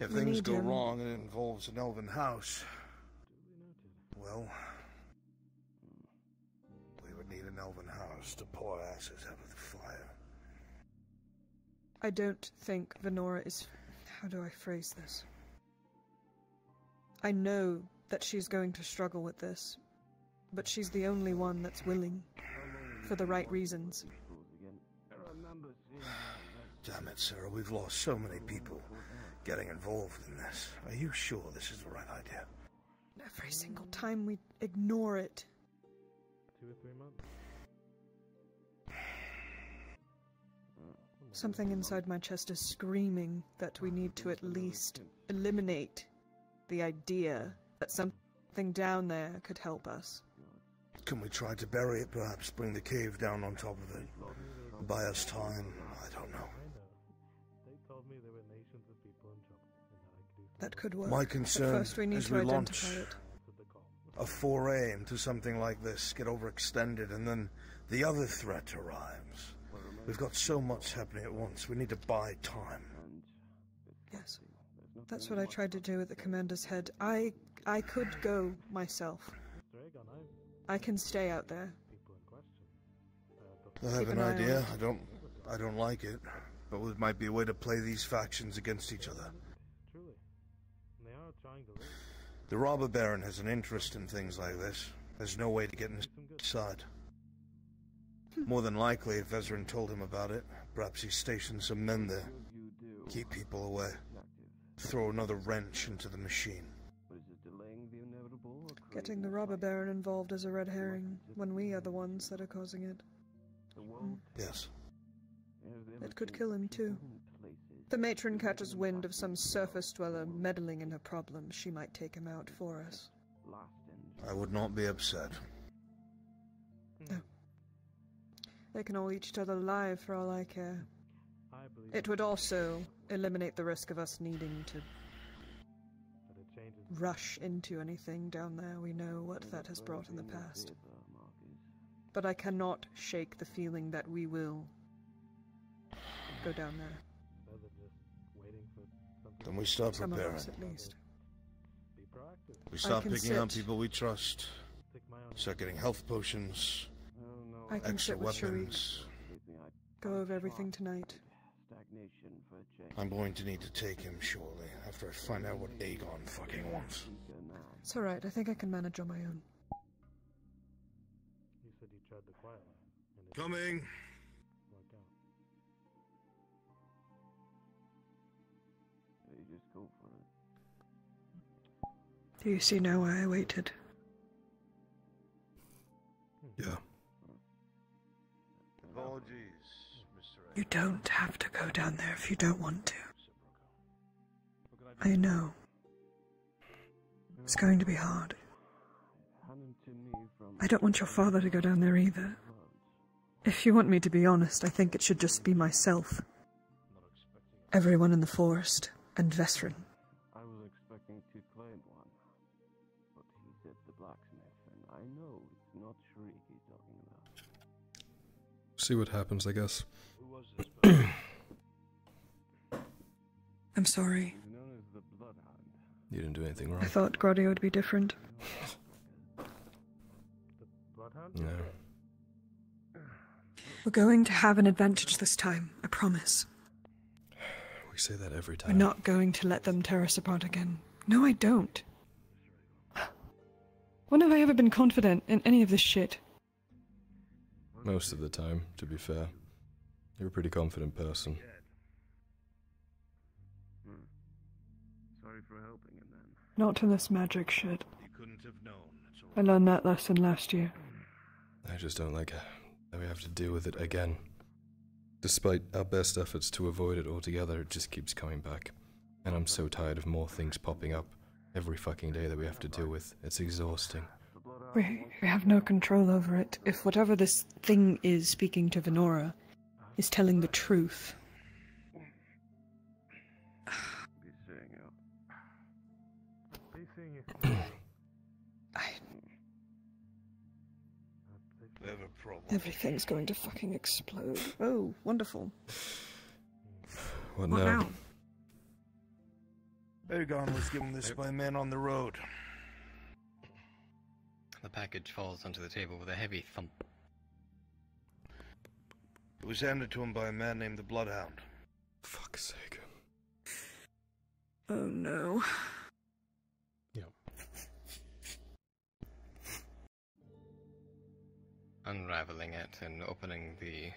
If things go wrong and it involves an elven house, well, an elven house to pour ashes out of the fire. I don't think Venora is... How do I phrase this? I know that she's going to struggle with this, but she's the only one that's willing, for the right reasons. Damn it, Sarah, we've lost so many people getting involved in this. Are you sure this is the right idea? Every single time we ignore it. 2 or 3 months. Something inside my chest is screaming that we need to at least eliminate the idea that something down there could help us. Can we try to bury it, perhaps? Bring the cave down on top of it? Buy us time? I don't know. They told me there were nations of people in trouble. That could work. My concern is we launch a foray into something like this, get overextended, and then the other threat arrives. We've got so much happening at once, we need to buy time. Yes, that's what I tried to do at the commander's head. I could go myself. I can stay out there. I have an idea. I don't like it, but it might be a way to play these factions against each other. The robber baron has an interest in things like this. There's no way to get inside. More than likely, if Vezrin told him about it, perhaps he stationed some men there. Keep people away. Throw another wrench into the machine. Getting the robber baron involved is a red herring, when we are the ones that are causing it. Yes. It could kill him too. The matron catches wind of some surface dweller meddling in her problems. She might take him out for us. I would not be upset. No. They can all eat each other alive for all I care. It would also eliminate the risk of us needing to rush into anything down there. We know what that has brought in the past. But I cannot shake the feeling that we will go down there. Then we start preparing. At least. We start picking up people we trust. Start getting health potions. I can extra sit with weapons. Shariq. Go over everything tonight. I'm going to need to take him shortly after I find out what Aegon fucking wants. It's alright, I think I can manage on my own. Coming! You just go for it. Do you see now why I waited? Yeah. Apologies, Mr. You don't have to go down there if you don't want to. I know. It's going to be hard. I don't want your father to go down there either. If you want me to be honest, I think it should just be myself. Everyone in the forest. And Vesrin. I was expecting to claim one, but he said the blacksmith, and I know it's not Shariq he's talking about. See what happens, I guess. Who was this? I'm sorry. He's known as the Bloodhound. You didn't do anything wrong. I thought Grodio would be different. The Bloodhound? No. We're going to have an advantage this time, I promise. We say that every time. We're not going to let them tear us apart again. No, I don't. When have I ever been confident in any of this shit? Most of the time, to be fair. You're a pretty confident person. Sorry for helping him then. Not in this magic shit. You couldn't have known. I learned that lesson last year. I just don't like that we have to deal with it again. Despite our best efforts to avoid it altogether, it just keeps coming back. And I'm so tired of more things popping up every fucking day that we have to deal with. It's exhausting. We have no control over it. If whatever this thing is speaking to Venora is telling the truth. Everything's going to fucking explode. Oh, wonderful. What now? Aegon was given this by men on the road. The package falls onto the table with a heavy thump. It was handed to him by a man named the Bloodhound. Fuck's sake. Oh no. Yep. Unraveling it and opening the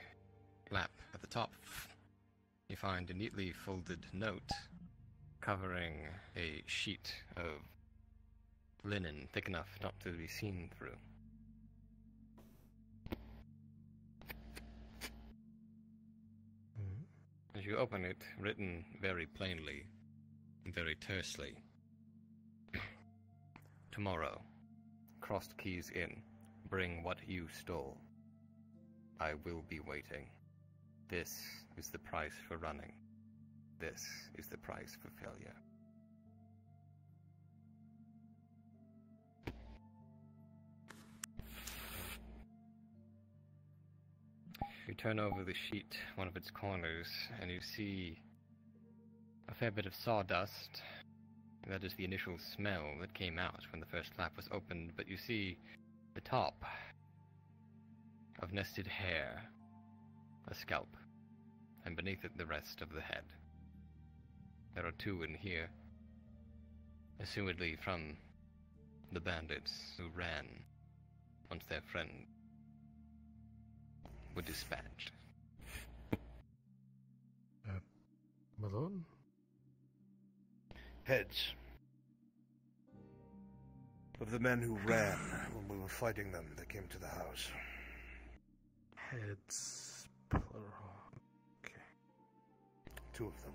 flap at the top, you find a neatly folded note covering a sheet of linen thick enough not to be seen through. As you open it, written very plainly, very tersely. Tomorrow, Cross Keys Inn. Bring what you stole. I will be waiting. This is the price for running. This is the price for failure. You turn over the sheet, one of its corners, and you see a fair bit of sawdust. That is the initial smell that came out when the first flap was opened, but you see the top of nested hair, a scalp, and beneath it the rest of the head. There are two in here, assumedly from the bandits who ran once their friend were dispatched. Malone? Heads of the men who ran when we were fighting them. They came to the house. Heads, plural. Okay. Two of them.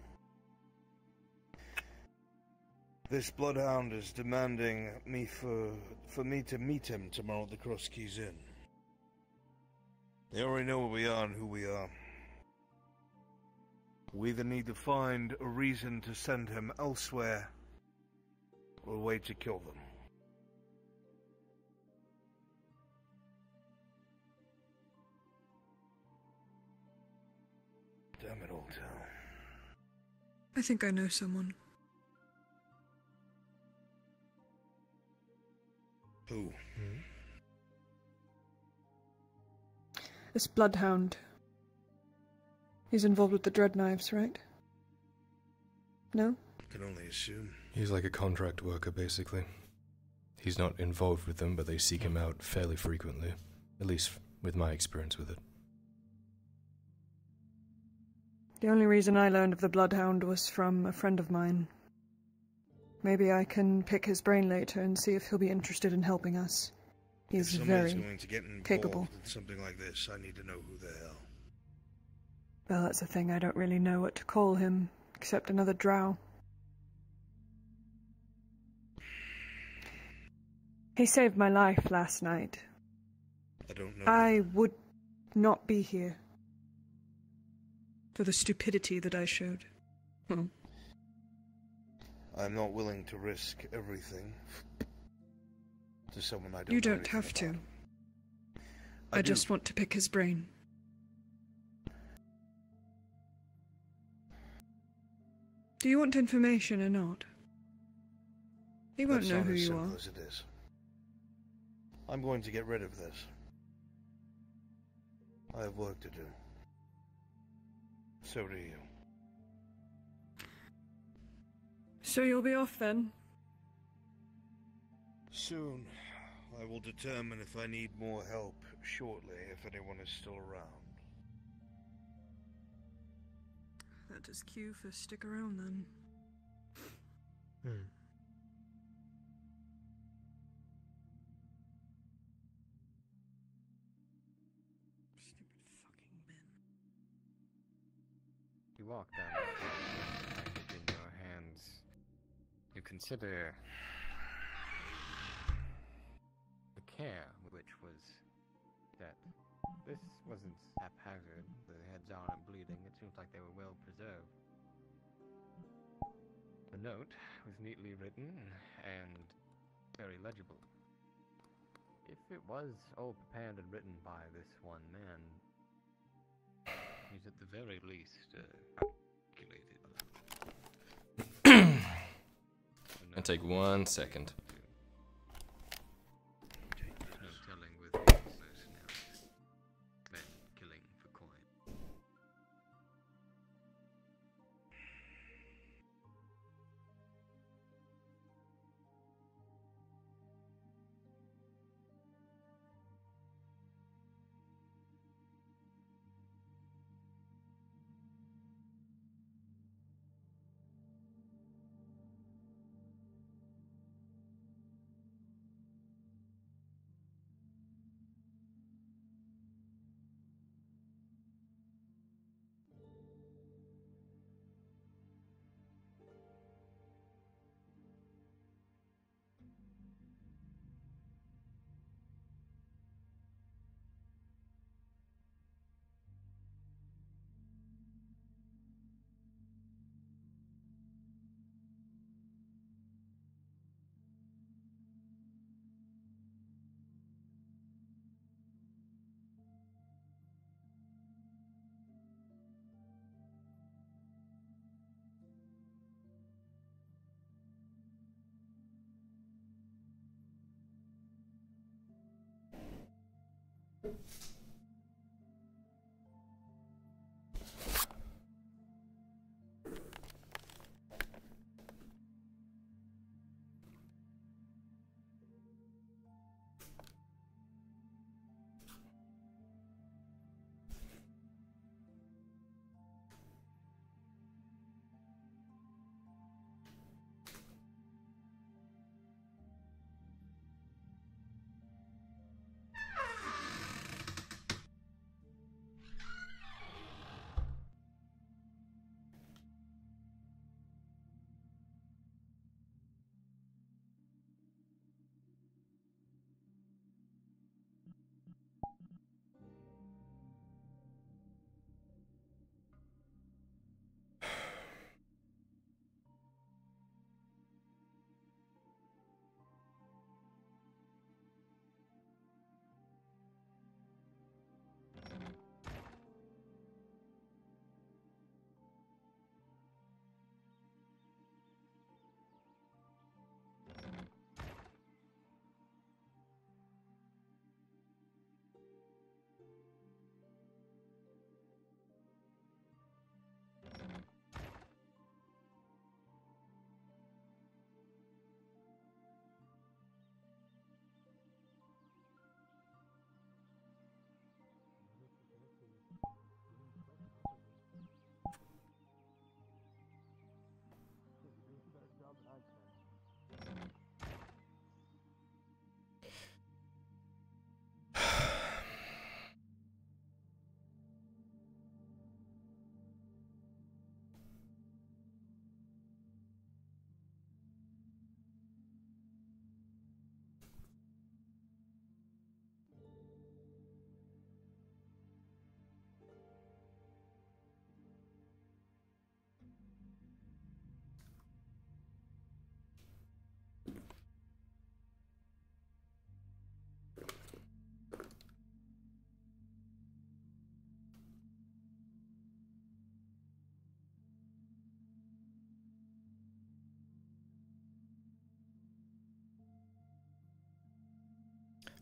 This Bloodhound is demanding me for me to meet him tomorrow at the Cross Keys Inn. They already know where we are and who we are. We either need to find a reason to send him elsewhere, or a way to kill them. Damn it, Aldo. I think I know someone. Who? Hmm? This Bloodhound. He's involved with the Dreadknives, right? No? I can only assume. He's like a contract worker, basically. He's not involved with them, but they seek him out fairly frequently. At least with my experience with it. The only reason I learned of the Bloodhound was from a friend of mine. Maybe I can pick his brain later and see if he'll be interested in helping us. He's very capable. With something like this, I need to know who the hell. Well, that's the thing. I don't really know what to call him, except another drow. He saved my life last night. I don't know. I would not be here. For the stupidity that I showed. I'm not willing to risk everything to someone I don't know. You don't have to. I just want to pick his brain. Do you want information or not? He won't know who you are. That's not as simple as it is. I'm going to get rid of this. I have work to do. So do you. So you'll be off then? Soon. I will determine if I need more help shortly, if anyone is still around. That is cue for stick around then. You walk down the path with it in your hands. You consider the care which was that this wasn't haphazard. The heads aren't bleeding. It seems like they were well preserved. The note was neatly written and very legible. If it was all prepared and written by this one man, he's at the very least calculated. I'll take 1 second. No telling with the personality. Men killing for coin.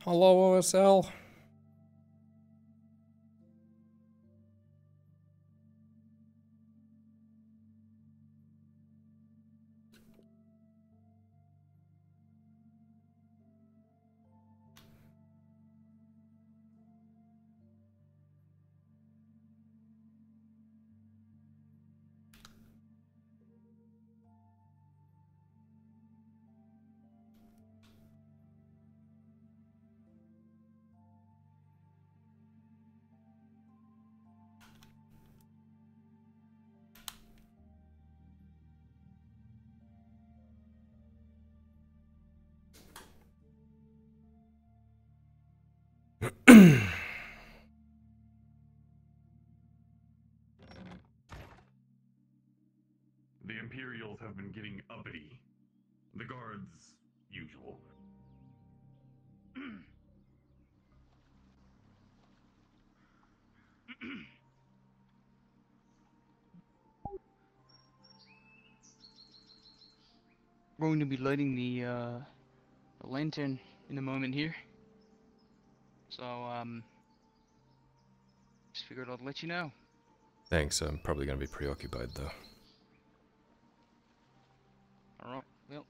Hello, OSL. The Imperials have been getting uppity. The guards, usual. We're going to be lighting the lantern in a moment here. So, just figured I'd let you know. Thanks, I'm probably going to be preoccupied though. Alright, well.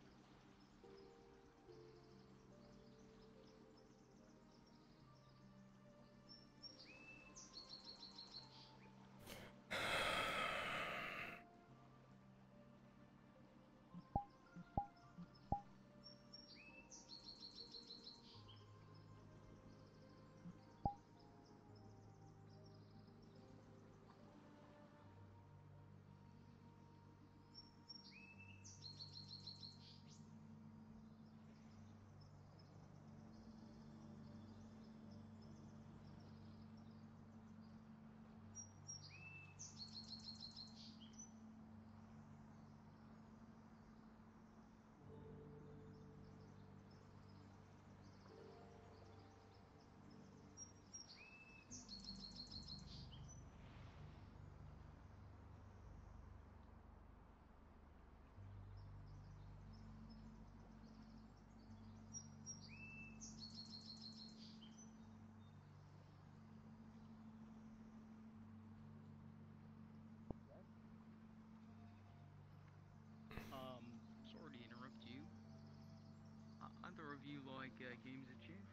You like games of chance?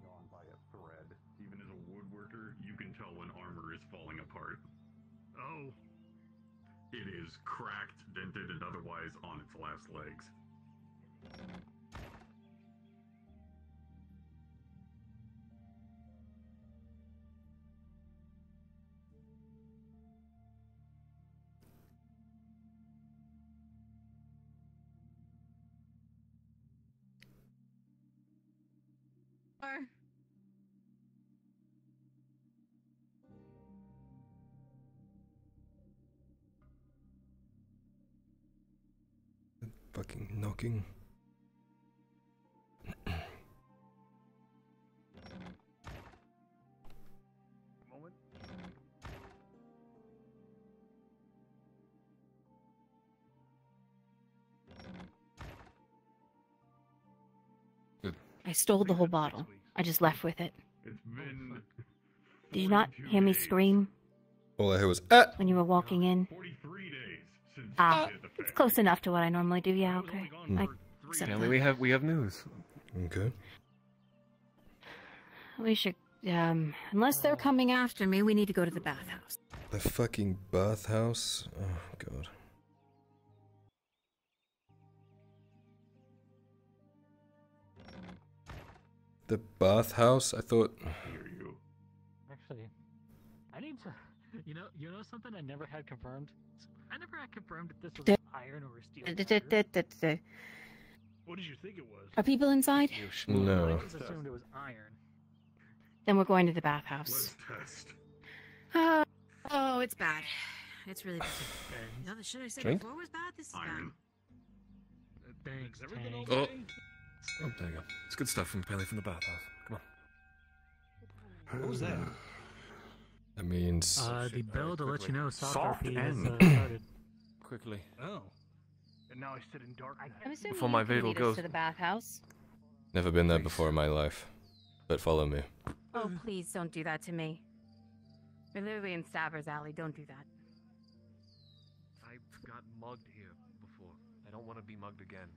Gone by a thread. Even as a woodworker, you can tell when armor is falling apart. Oh. It is cracked, dented, and otherwise on its last legs. Fucking knocking. Moment. I stole the whole bottle. I just left with it. Did you not hear me scream? All I heard was, eh. When you were walking in. It's close enough to what I normally do. Yeah, okay. Stanley, we have news. Okay. We should, unless they're coming after me, we need to go to the bathhouse. The fucking bathhouse? Oh, God. The bathhouse? I thought... Actually, I need to... You know something I never had confirmed? I never had confirmed that this was iron or steel. What did you think it was? Are people inside? No. I just assumed it was iron. Then we're going to the bathhouse. Test. Oh, it's bad. It's really bad. You know the shit I said before was bad? This is iron. Bad. Thanks, everything okay? Oh, there you go. It's good stuff from Pele from the bathhouse. Come on. What was that? That means... the bell to let you know soft end. Quickly. Oh. And now I sit in darkness. I'm assuming before my Vadel goes to the bathhouse. Never been there before in my life. But follow me. Oh, please don't do that to me. We're literally in Stabber's Alley. Don't do that. I've got mugged here before. I don't want to be mugged again.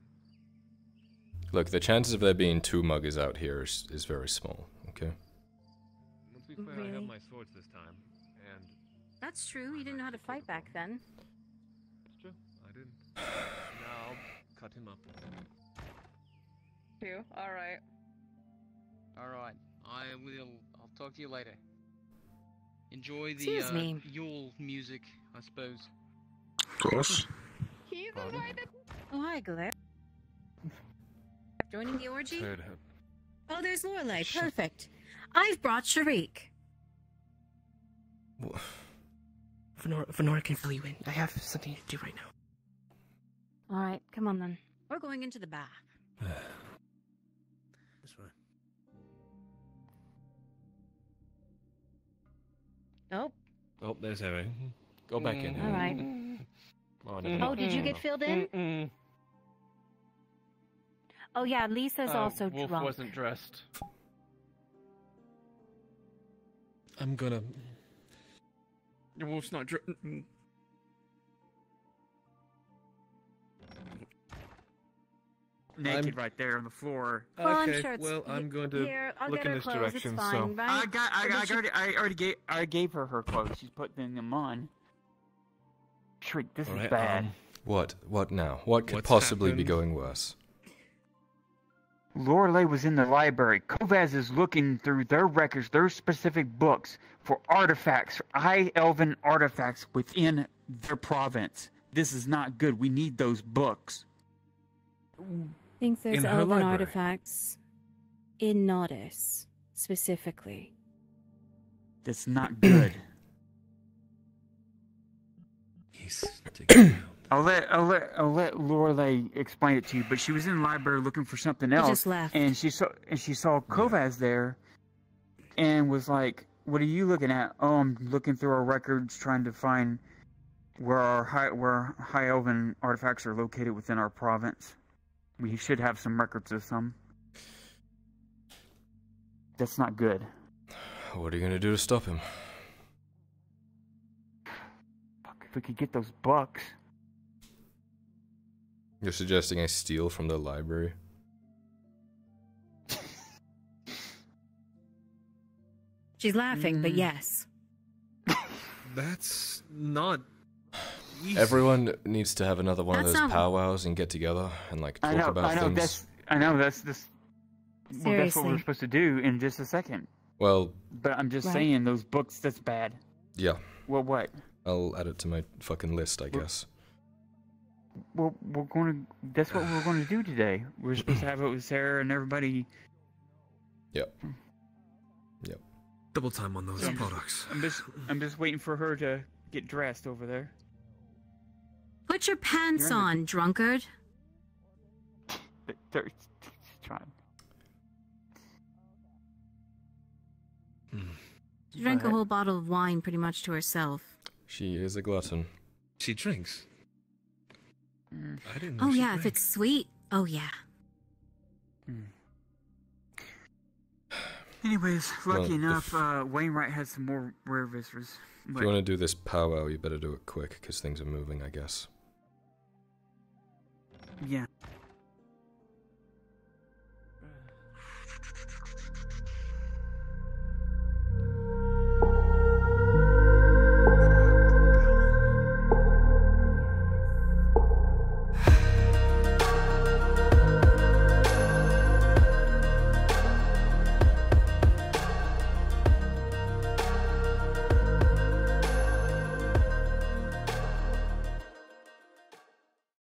Look, the chances of there being two muggers out here is very small, okay? Let's be fair, I have my swords this time, and... That's true, you didn't know how to fight back then. It's true, I didn't. Now, I'll cut him up. You? Alright. Alright, I'll talk to you later. Enjoy the, Yule music, I suppose. Of course. He's the boy that... Oh, hi, Galael. Joining the orgy? Oh, there's Lorelei. Perfect. I've brought Shariq. Venora can fill you in. I have something to do right now. All right, come on then. We're going into the bath. This way. Nope. Oh, there's Harry. Go back in. All right. Oh, no. Did you get filled in? Oh yeah, Lisa's also Wolf drunk. Wasn't dressed. I'm gonna... The Wolf's not dressed. Naked right there on the floor. Well, okay, I'm going to look in this direction, so... I gave her her clothes. She's putting them on. Shriek, this is bad. What now? What could possibly be going worse? Lorelei was in the library. Kovaz is looking through their records, their specific books, for artifacts, for high elven artifacts within their province. This is not good. We need those books. Think there's elven artifacts in Nautis, specifically. That's not good. He's sticking out. I'll let Lorelei explain it to you, but she was in the library looking for something else, just left. And she saw Kovaz there, and was like, "What are you looking at?" "Oh, I'm looking through our records, trying to find where our high elven artifacts are located within our province. We should have some records of some." That's not good. What are you gonna do to stop him? Fuck! If we could get those bucks. You're suggesting I steal from the library? She's laughing, but yes. That's not... easy. Everyone needs to have another one of those powwows and get together and, like, talk about things. Well, that's what we're supposed to do in just a second. Well... But I'm just saying, those books, that's bad. Yeah. Well, what? I'll add it to my fucking list, I guess. Well, that's what we're going to do today. We're supposed to have it with Sarah and everybody. Yep. Double time on those products. I'm just waiting for her to get dressed over there. Put your pants on, drunkard. She drank a whole bottle of wine pretty much to herself. She is a glutton. She drinks. I didn't know if it's sweet. Oh yeah. Anyways, lucky enough, Wainwright has some more rare visitors. If you want to do this powwow, you better do it quick, because things are moving, I guess. Yeah.